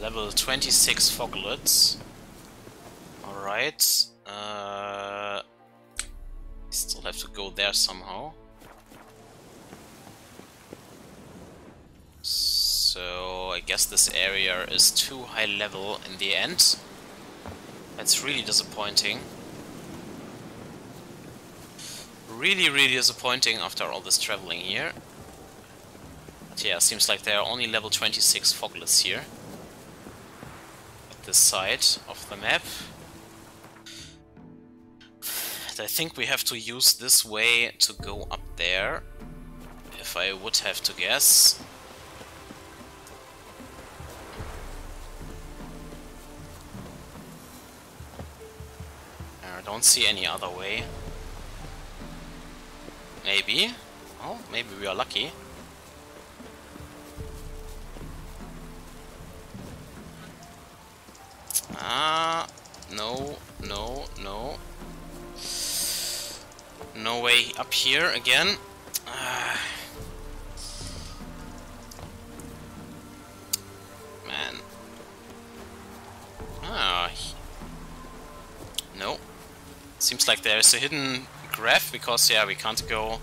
Level 26 Foglets. Alright. Still have to go there somehow. So I guess this area is too high level in the end. That's really disappointing. Really, really disappointing after all this traveling here. But yeah, seems like there are only level 26 Foglets here. This side of the map. And I think we have to use this way to go up there, if I would have to guess. I don't see any other way. Maybe. Oh, maybe we are lucky. No, no, no. No way up here again. Man. No. Seems like there's a hidden graph because, yeah, we can't go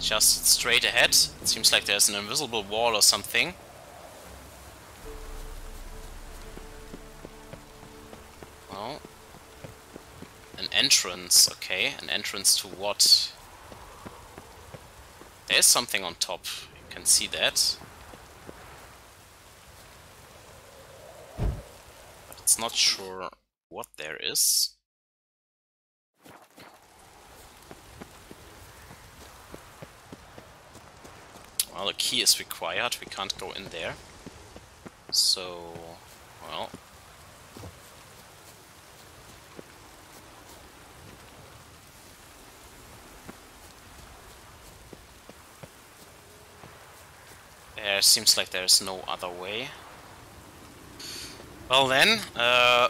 just straight ahead. It seems like there's an invisible wall or something. Entrance, okay. An entrance to what? There's something on top. You can see that. But it's not sure what there is. Well, a key is required. We can't go in there. So, well. seems like there's no other way. Well then,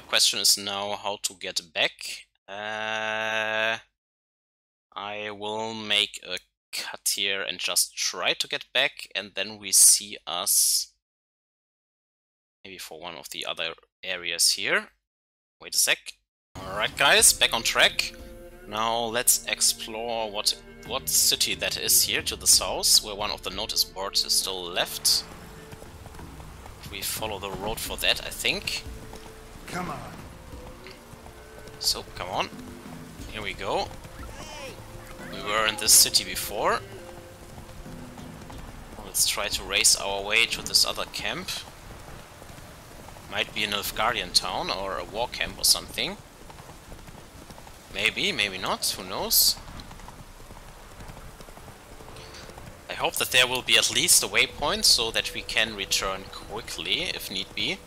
question is now how to get back. I will make a cut here and just try to get back, and then we see us maybe for one of the other areas here. Wait a sec. Alright guys, back on track. Now let's explore what city that is here to the south, where one of the notice boards is still left. We follow the road for that, I think. Come on. So, come on. Here we go. We were in this city before. Let's try to race our way to this other camp. Might be an Nilfgaardian town or a war camp or something. Maybe, maybe not, who knows. I hope that there will be at least a waypoint so that we can return quickly if need be.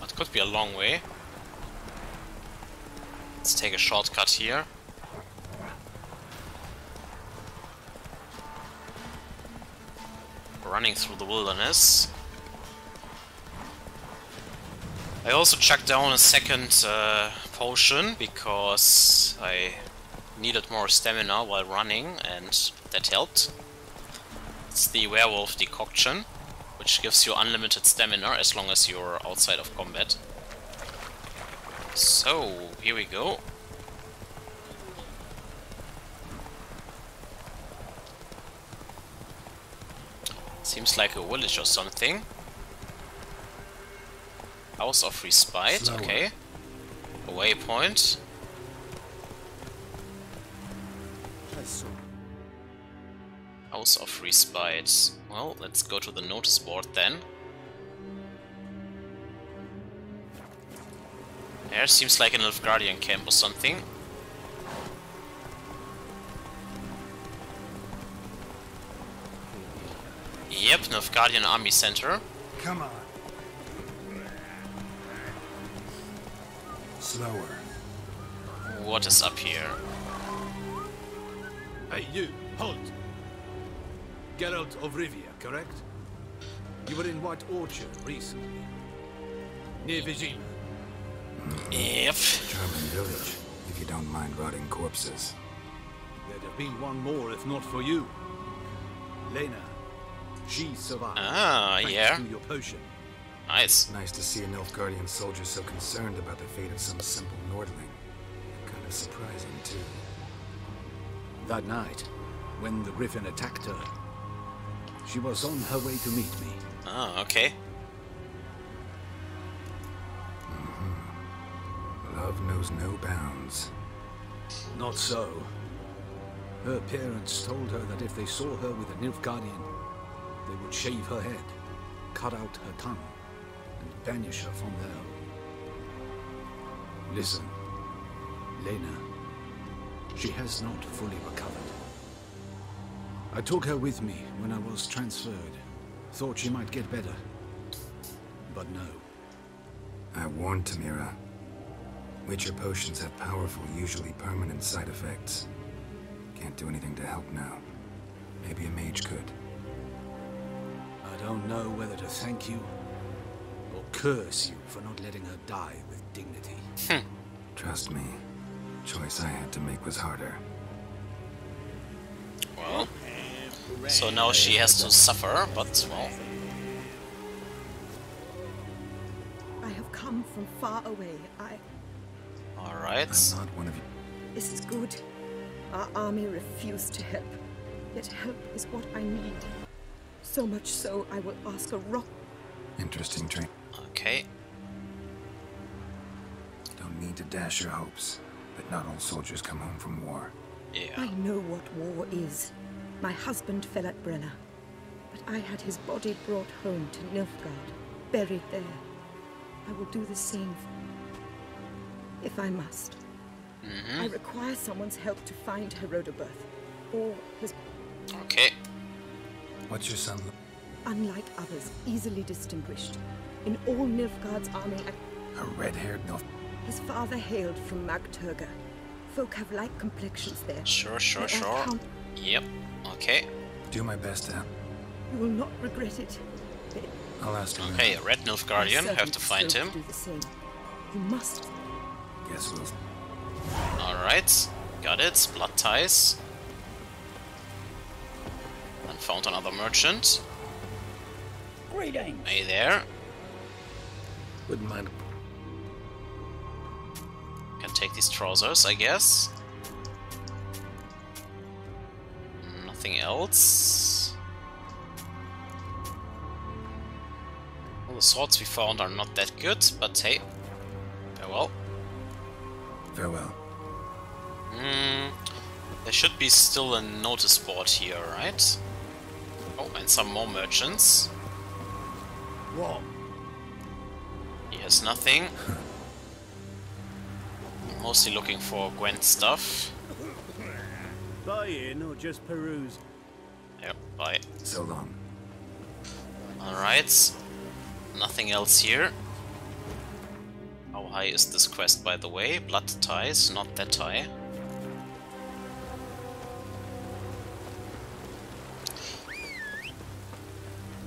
That could be a long way. Let's take a shortcut here. Running through the wilderness. I also chucked down a second potion because I needed more stamina while running, and that helped. It's the werewolf decoction, which gives you unlimited stamina as long as you're outside of combat. So, here we go. Seems like a village or something. House of Respite, slower. Okay. A waypoint. House of Respite. Well, let's go to the notice board then. There seems like an Nilfgaardian camp or something. Yep, Nilfgaardian Army Center. Come on. Slower. What is up here? Hey, you! Halt! Geralt of Rivia, correct? You were in White Orchard recently. Near Vizima. Yep. German village, if you don't mind rotting corpses. There'd have been one more if not for you. Lena. She survived. Ah, yeah. Thanks to your potion. Nice. Nice to see a Nilfgaardian soldier so concerned about the fate of some simple Nordling. Kind of surprising, too. That night, when the griffin attacked her, she was on her way to meet me. Ah, okay. Mm-hmm. Love knows no bounds. Not so. Her parents told her that if they saw her with a Nilfgaardian, they would shave her head, cut out her tongue, and banish her from there. Listen, Lena, she has not fully recovered. I took her with me when I was transferred. Thought she might get better, but no. I warned Tamira. Witcher potions have powerful, usually permanent side effects. Can't do anything to help now. Maybe a mage could. I don't know whether to thank you or curse you for not letting her die with dignity. Trust me, the choice I had to make was harder. Well, so now she has to suffer, but well. I have come from far away. Alright. I'm not one of you. This is good. Our army refused to help. Yet help is what I need. So much so, I will ask a rock. Interesting dream. Okay. Don't need to dash your hopes, but not all soldiers come home from war. Yeah. I know what war is. My husband fell at Brenna, but I had his body brought home to Nilfgaard, buried there. I will do the same if I must. Mm-hmm. I require someone's help to find Herodoberth or his. Okay. What's your son? Unlike others, easily distinguished. In all Nilfgaard's army, a red-haired Nilf. His father hailed from Magturga, Folk have light complexions there. Sure. Yep. Okay. Do my best, then. You will not regret it. I'll ask him. Okay, red Nilfgaardian. Have to find him. Do the same. You must. Yes, we'll. All right. Got it. Blood Ties. And found another merchant. Greeting. Hey there. Wouldn't mind. Can take these trousers, I guess. Nothing else. All the swords we found are not that good, but hey. Farewell. Farewell. There should be still a notice board here, right? Oh, and some more merchants. What? He has nothing. I'm mostly looking for Gwent stuff. Buy in or just peruse? Yep, buy. So long. Alright. Nothing else here. How high is this quest, by the way? Blood Ties, not that high.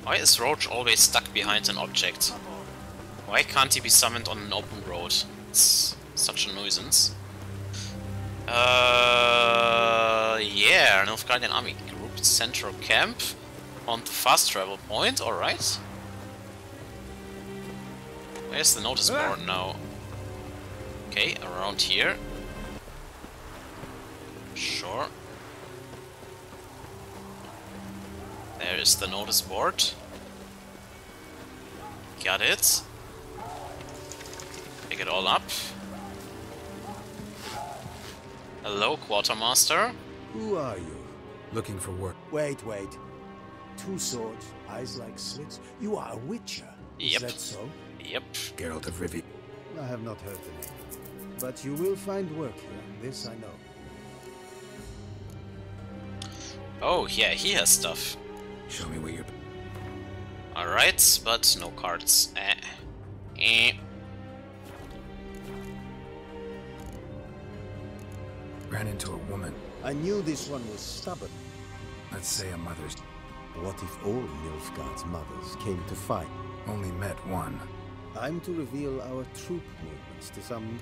Why is Roach always stuck behind an object? Why can't he be summoned on an open road? It's such a nuisance. Yeah, Nilfgaardian Army Group Central Camp. On the fast travel point, alright. Where's the notice board now? Okay, around here. Sure. There is the notice board. Got it. Pick it all up. Hello, Quartermaster. Who are you? Looking for work. Wait. Two swords, eyes like slits. You are a witcher. Yep. Is that so? Yep. Geralt of Rivia. I have not heard the name. But you will find work here. This I know. Oh, yeah, he has stuff. Show me where you're... Alright, but no cards. Ran into a woman. I knew this one was stubborn. Let's say a mother's... What if all Nilfgaard's mothers came to fight? Only met one. I'm to reveal our troop movements to some...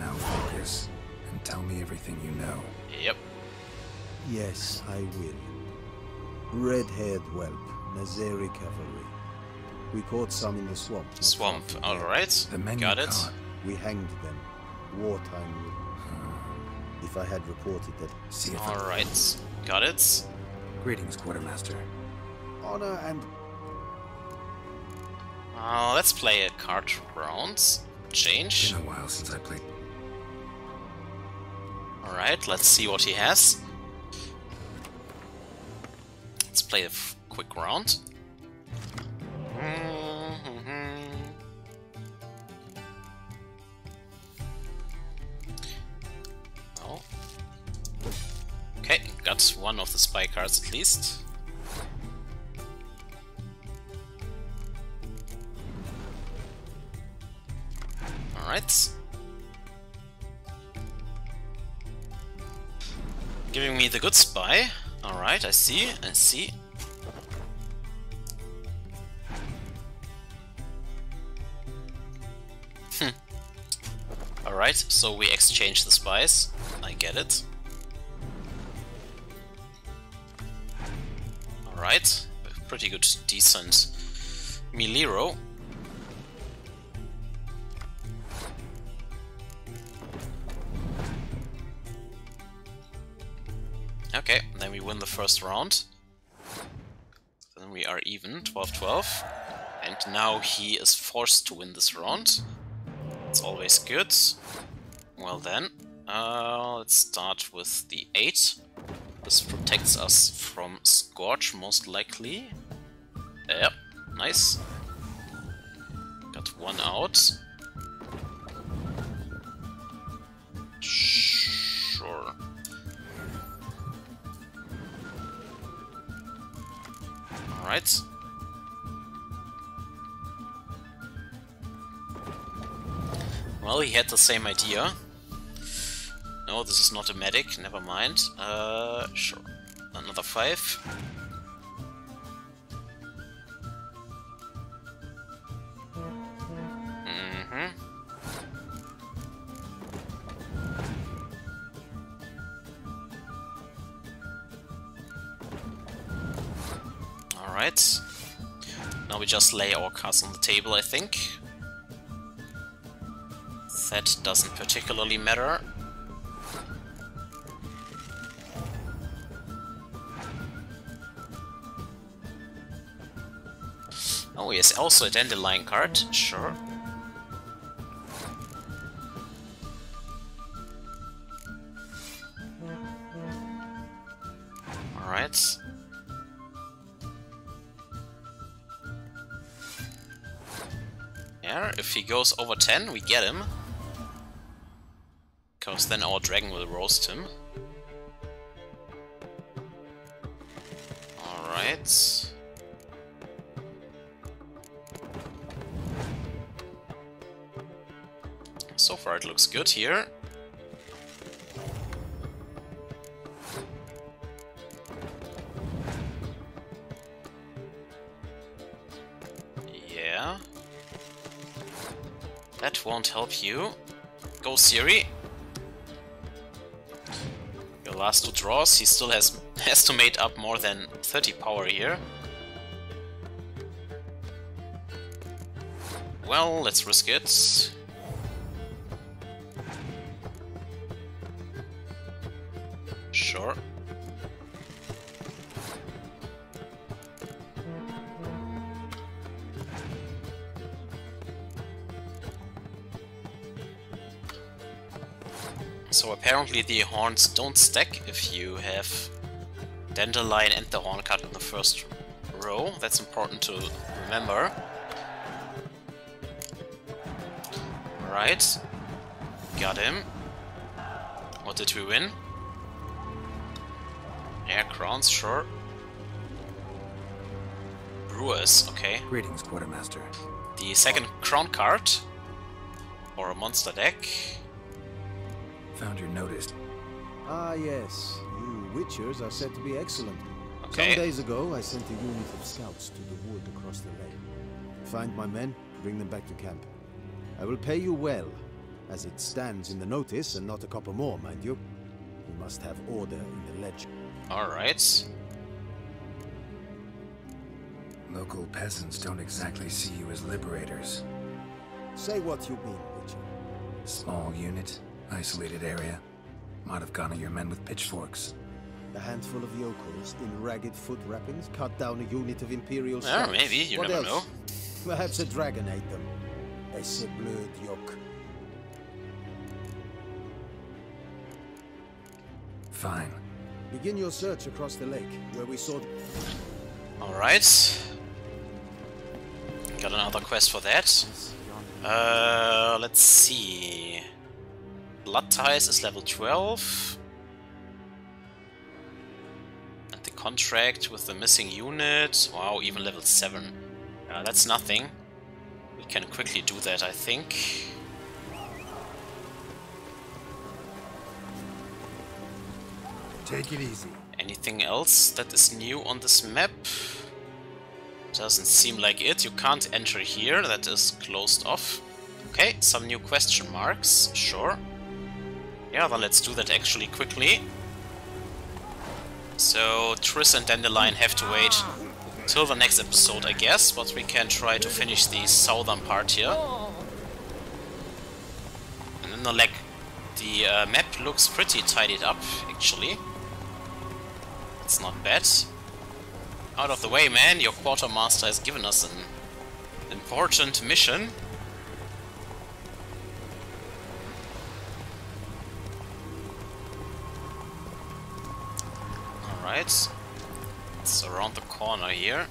Now focus, and tell me everything you know. Yep. Yes, I will. Red-haired whelp, Nazeri cavalry. We caught some in the swamp. Swamp, alright. Got it. We hanged them. Wartime rule. If I had reported that... Alright, got it. Greetings, Quartermaster. Honor and... let's play a card round. Change. It's been a while since I played. Alright, let's see what he has. Let's play a quick round. Oh. Okay, got one of the spy cards at least. Alright. Giving me the good spy. Alright, I see. Alright, so we exchange the spies. I get it. Alright, pretty good, decent melee row. Okay, then we win the first round. Then we are even, 12-12. And now he is forced to win this round. It's always good. Well then, let's start with the 8. This protects us from Scourge, most likely. Yep, nice. Got one out. Sure. Alright. Well, he had the same idea. No, this is not a medic. Never mind. Sure. Another 5. Alright. Now we just lay our cards on the table, I think. That doesn't particularly matter. Oh yes, also a Dandelion card, sure. Alright. Yeah, if he goes over 10, we get him. Because then our dragon will roast him. Alright. So far it looks good here. Yeah. That won't help you. Go Siri. Your last two draws, he still has to mate up more than 30 power here. Well, let's risk it. Sure. So apparently the horns don't stack if you have Dandelion and the horn card in the first row. That's important to remember. Right. Got him. What did we win? Yeah, crowns, sure. Brewers, okay. Greetings, Quartermaster. The second crown card. Or a monster deck. Found your notice. Ah, yes. You witchers are said to be excellent. Okay. Some days ago, I sent a unit of scouts to the wood across the lake. Find my men, bring them back to camp. I will pay you well, as it stands in the notice, and not a copper more, mind you. We must have order in the ledger. Alright. Local peasants don't exactly see you as liberators. Say what you mean, witcher. Small unit. Isolated area. Might have gone at your men with pitchforks. A handful of yokels in ragged foot wrappings cut down a unit of Imperial scouts. Maybe. You what never else? Know. Perhaps a dragon ate them. They said blood yoke. Fine. Begin your search across the lake, where we saw... Alright. Got another quest for that. Let's see... Blood Ties is level 12. And the contract with the missing unit. Wow, even level 7. That's nothing. We can quickly do that, I think. Take it easy. Anything else that is new on this map? Doesn't seem like it. You can't enter here. That is closed off. Okay, some new question marks. Sure. Yeah, then let's do that actually quickly. So, Triss and Dandelion have to wait till the next episode, I guess, but we can try to finish the southern part here. And then the map looks pretty tidied up, actually. It's not bad. Out of the way, man, your quartermaster has given us an important mission. Right, it's around the corner here.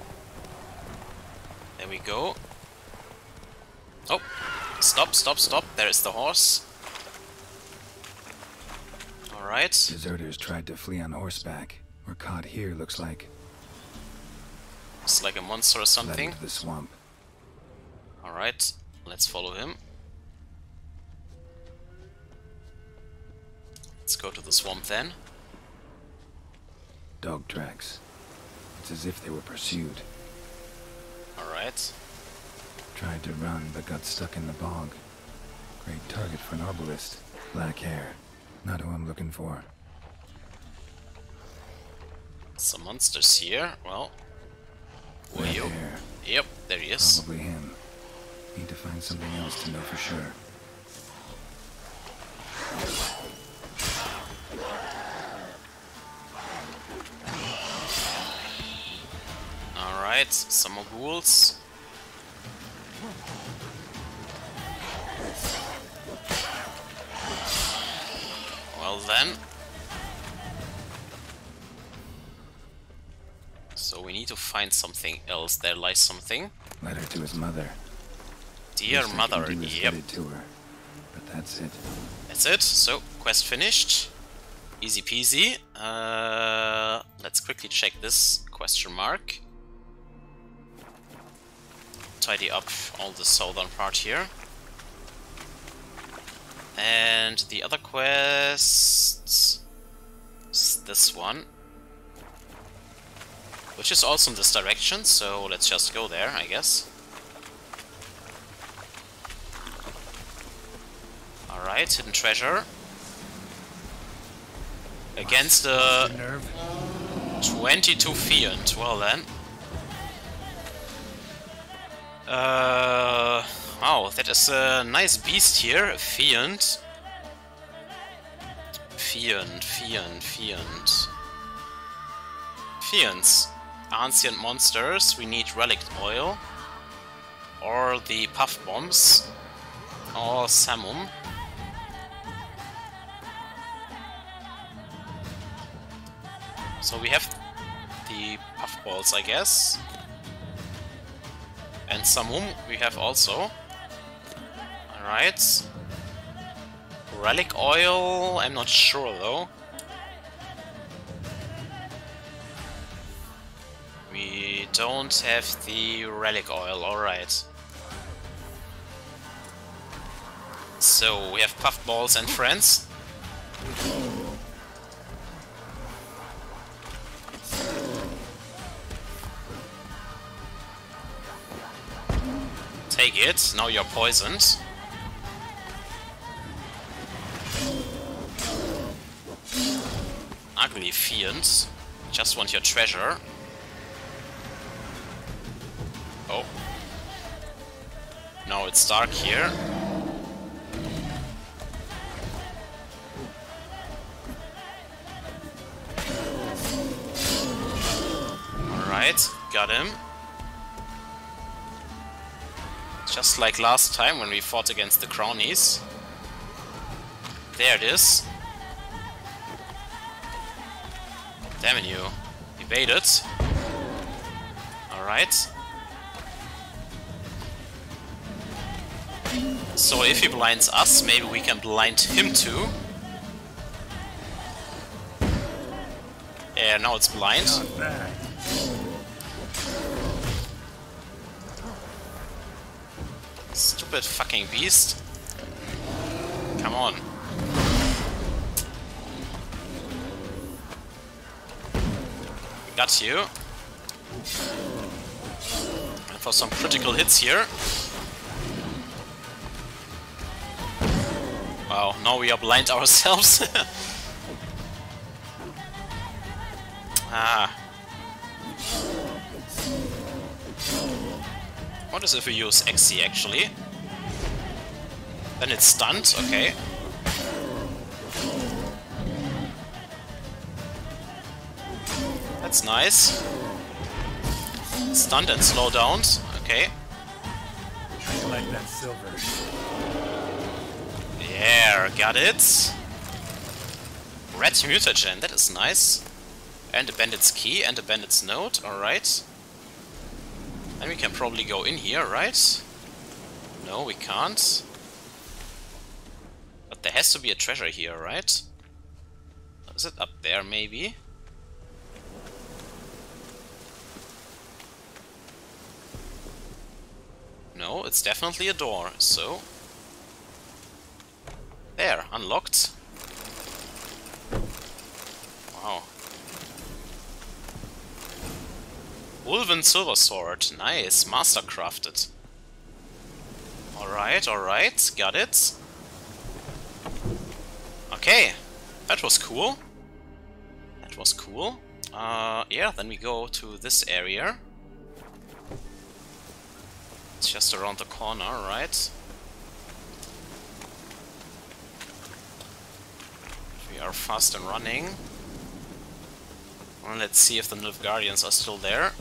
There we go. Oh, stop, stop, stop. There is the horse. Alright. Deserters tried to flee on horseback. We're caught here, looks like. It's like a monster or something. Led into the swamp. Alright, let's follow him. Let's go to the swamp then. Dog tracks. It's as if they were pursued. Alright. Tried to run but got stuck in the bog. Great target for an arbalist. Black hair. Not who I'm looking for. Some monsters here. Well, who are you? Yep, there he is. Probably him. Need to find something else to know for sure. Alright, some more ghouls. Well then. So we need to find something else. There lies something. Letter to his mother. Dear mother, yep. To her. But that's it. That's it. So, quest finished. Easy peasy. Let's quickly check this question mark. Tidy up all the southern part here. And the other quest is this one. Which is also in this direction, so let's just go there, I guess. Alright, hidden treasure. Against the 22 Fiend. Well then. Wow, that is a nice beast here. A Fiend. Fiends. Ancient monsters, we need Relic Oil, or the Puff Bombs, or Samum. So we have the Puff Balls, I guess. And Samum we have also. Alright. Relic Oil, I'm not sure though. We don't have the Relic Oil, alright. So, we have Puff Balls and friends. Take it, now you're poisoned. Ugly Fiend, just want your treasure. Oh. Now it's dark here. Alright, got him. Just like last time when we fought against the cronies. There it is. Damn you. Evaded. Alright. So if he blinds us, maybe we can blind him too. Yeah, now it's blind. Stupid fucking beast. Come on. Got you. And for some critical hits here. Wow, now we are blind ourselves. Ah. What is if we use Xe actually? Then it's stunned, okay. That's nice. Stunned and slow down, okay. I like that silver. There, got it. Red mutagen, that is nice. And a bandit's key and a bandit's note, alright. And we can probably go in here, right? No, we can't. But there has to be a treasure here, right? Is it up there, maybe? No, it's definitely a door, so... There, unlocked. Wolven Silver Sword. Nice. Mastercrafted. Alright, alright. Got it. Okay. That was cool. That was cool. Yeah, then we go to this area. It's just around the corner, right? We are fast and running. Well, let's see if the Nilfgaardians are still there.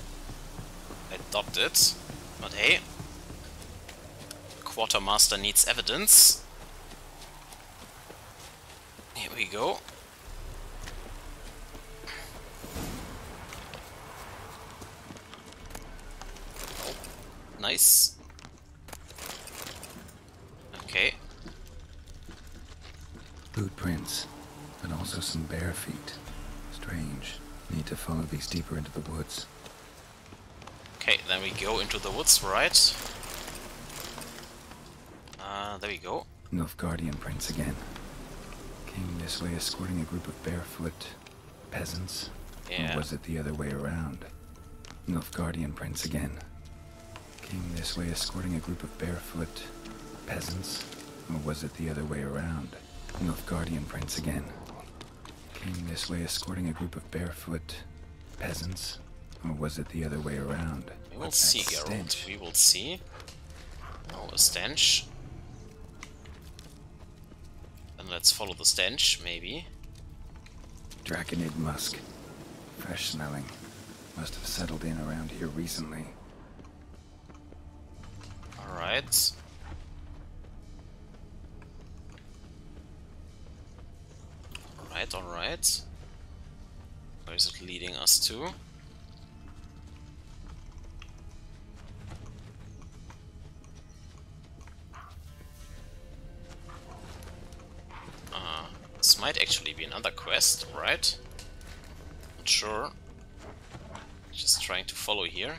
I doubt it, but hey. Quartermaster needs evidence. Here we go. Nice. Okay. Bootprints, but also some bare feet. Strange. Need to follow these deeper into the woods. Okay, then we go into the woods, right? There we go. Nilfgaardian prints again. Came this way escorting a group of barefoot peasants. Yeah. Or was it the other way around? Nilfgaardian prints again. Came this way escorting a group of barefoot peasants, or was it the other way around? Nilfgaardian prints again. Came this way escorting a group of barefoot peasants, or was it the other way around? We will see, Geralt. We will see. Oh, a stench. And let's follow the stench, maybe. Draconid musk. Fresh smelling. Must have settled in around here recently. Alright. Alright, alright. Where is it leading us to? This might actually be another quest, right? Not sure. Just trying to follow here.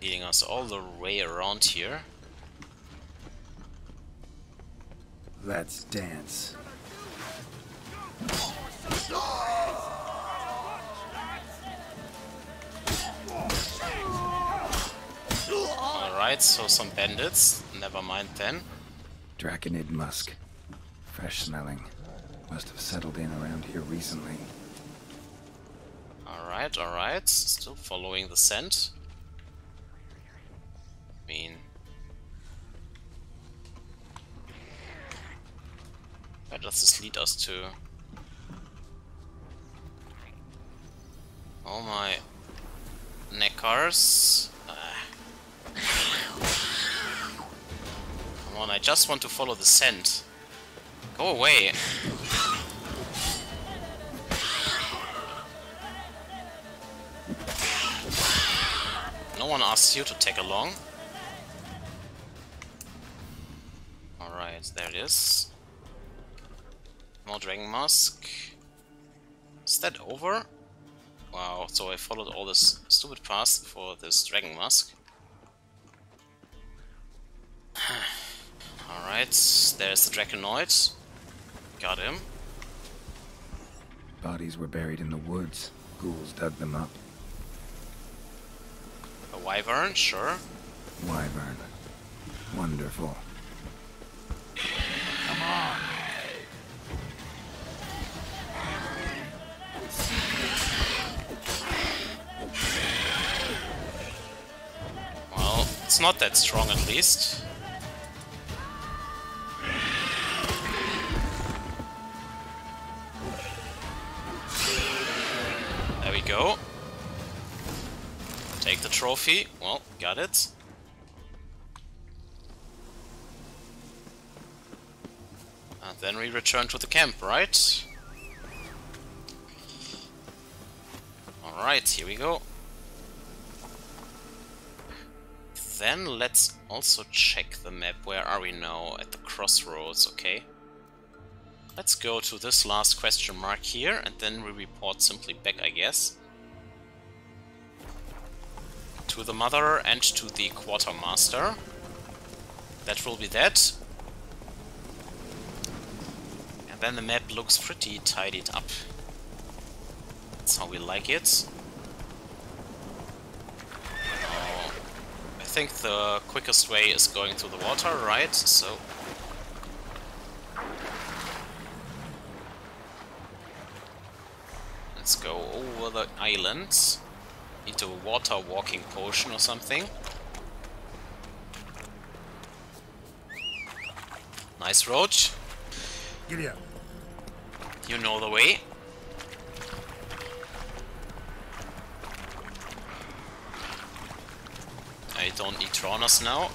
Leading us all the way around here. Let's dance. Alright, so some bandits. Never mind then. Draconid musk. Fresh smelling. Must have settled in around here recently. Alright, alright. Still following the scent. Where does this lead us to? Oh my neckars. Come on, I just want to follow the scent. Go away. No one asked you to tag along. There it is. More dragon musk. Is that over? Wow, so I followed all this stupid path for this dragon musk. Alright, there's the Draconoid. Got him. Bodies were buried in the woods. Ghouls dug them up. A wyvern, sure. Wyvern. Wonderful. Well, it's not that strong at least. There we go. Take the trophy. Well, got it. Then we return to the camp, right? Alright, here we go. Then let's also check the map. Where are we now? At the crossroads, okay. Let's go to this last question mark here, and then we report simply back, I guess. To the mother and to the quartermaster. That will be that. Then the map looks pretty tidied up. That's how we like it. think the quickest way is going through the water, right? So... let's go over the island, into a water walking potion or something. Nice, Roach. Gideon. You know the way. I don't need Tronus now.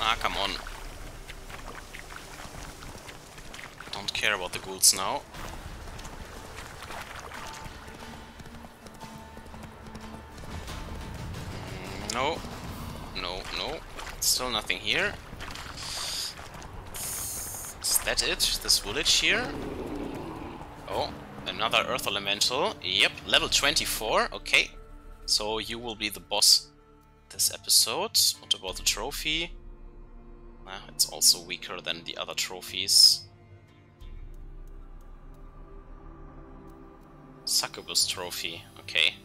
Ah, come on. Don't care about the ghouls now. No. No, no. Still nothing here. Is that it? This village here? Oh, another Earth Elemental. Yep, level 24. Okay. So you will be the boss this episode. What about the trophy? Ah, it's also weaker than the other trophies. Succubus trophy. Okay.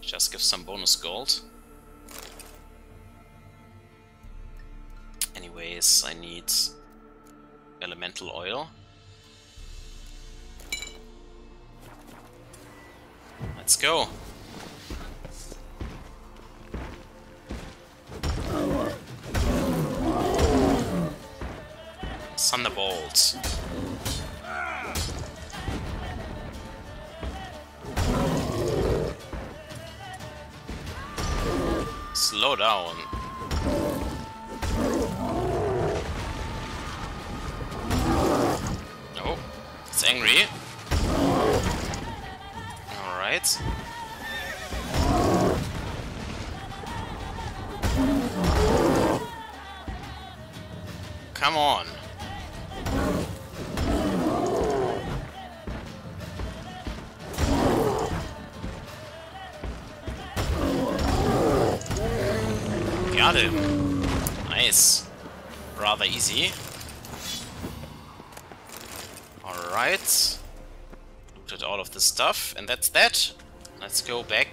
Just give some bonus gold. Anyways, I need elemental oil. Let's go. Thunderbolt. Slow down. Oh, it's angry. All right. Come on. Got him. Nice. Rather easy. Alright. Looted all of the stuff, and that's that. Let's go back.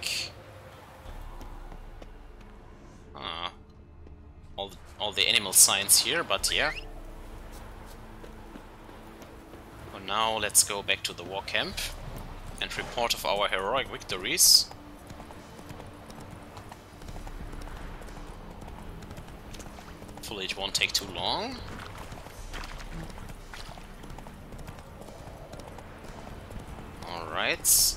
All the animal signs here, but yeah. For now, let's go back to the war camp and report of our heroic victories. Hopefully it won't take too long. Alright.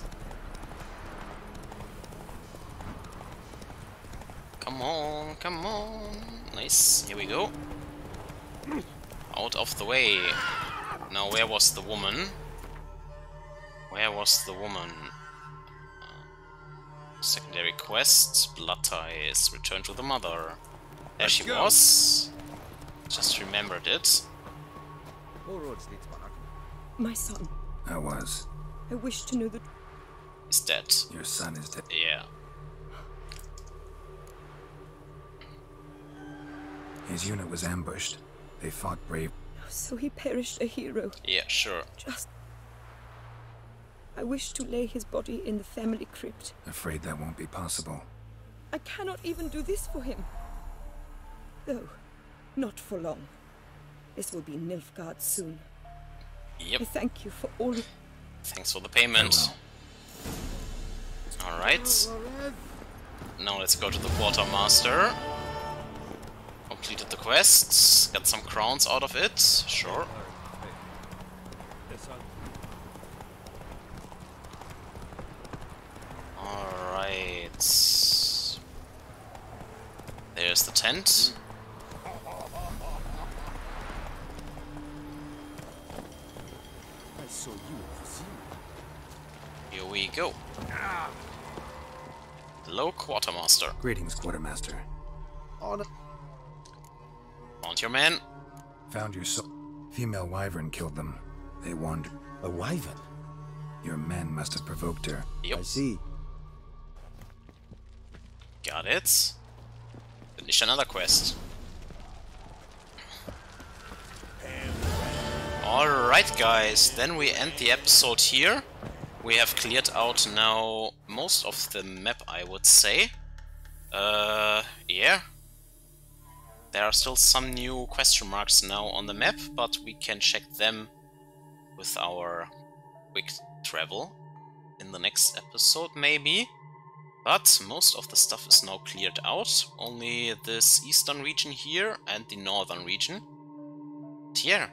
Come on, come on. Nice, here we go. Out of the way. Now where was the woman? Where was the woman? Secondary quest, Blood Ties, return to the mother. There she was. Just remembered it. My son. I was. I wish to know that. He's dead. Your son is dead. Yeah. His unit was ambushed. They fought bravely. So he perished a hero. Yeah, sure. Just. I wish to lay his body in the family crypt. Afraid that won't be possible. I cannot even do this for him. Though, not for long. This will be Nilfgaard soon. Yep. I thank you for all. Thanks for the payment. Alright. Now let's go to the quartermaster. Completed the quests. Got some crowns out of it. Sure. Alright. There's the tent. Here we go. Hello, Quartermaster. Greetings, Quartermaster. Found your man. Found your son. Female wyvern killed them. They wandered. A wyvern? Your man must have provoked her. Yep. I see. Got it. Finish another quest. Alright guys, then we end the episode here. We have cleared out now most of the map, I would say. Yeah. There are still some new question marks now on the map, but we can check them with our quick travel in the next episode, maybe. But most of the stuff is now cleared out. Only this eastern region here and the northern region. But yeah,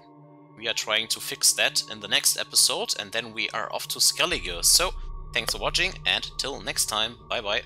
we are trying to fix that in the next episode, and then we are off to Skellige. So, thanks for watching, and till next time, bye bye.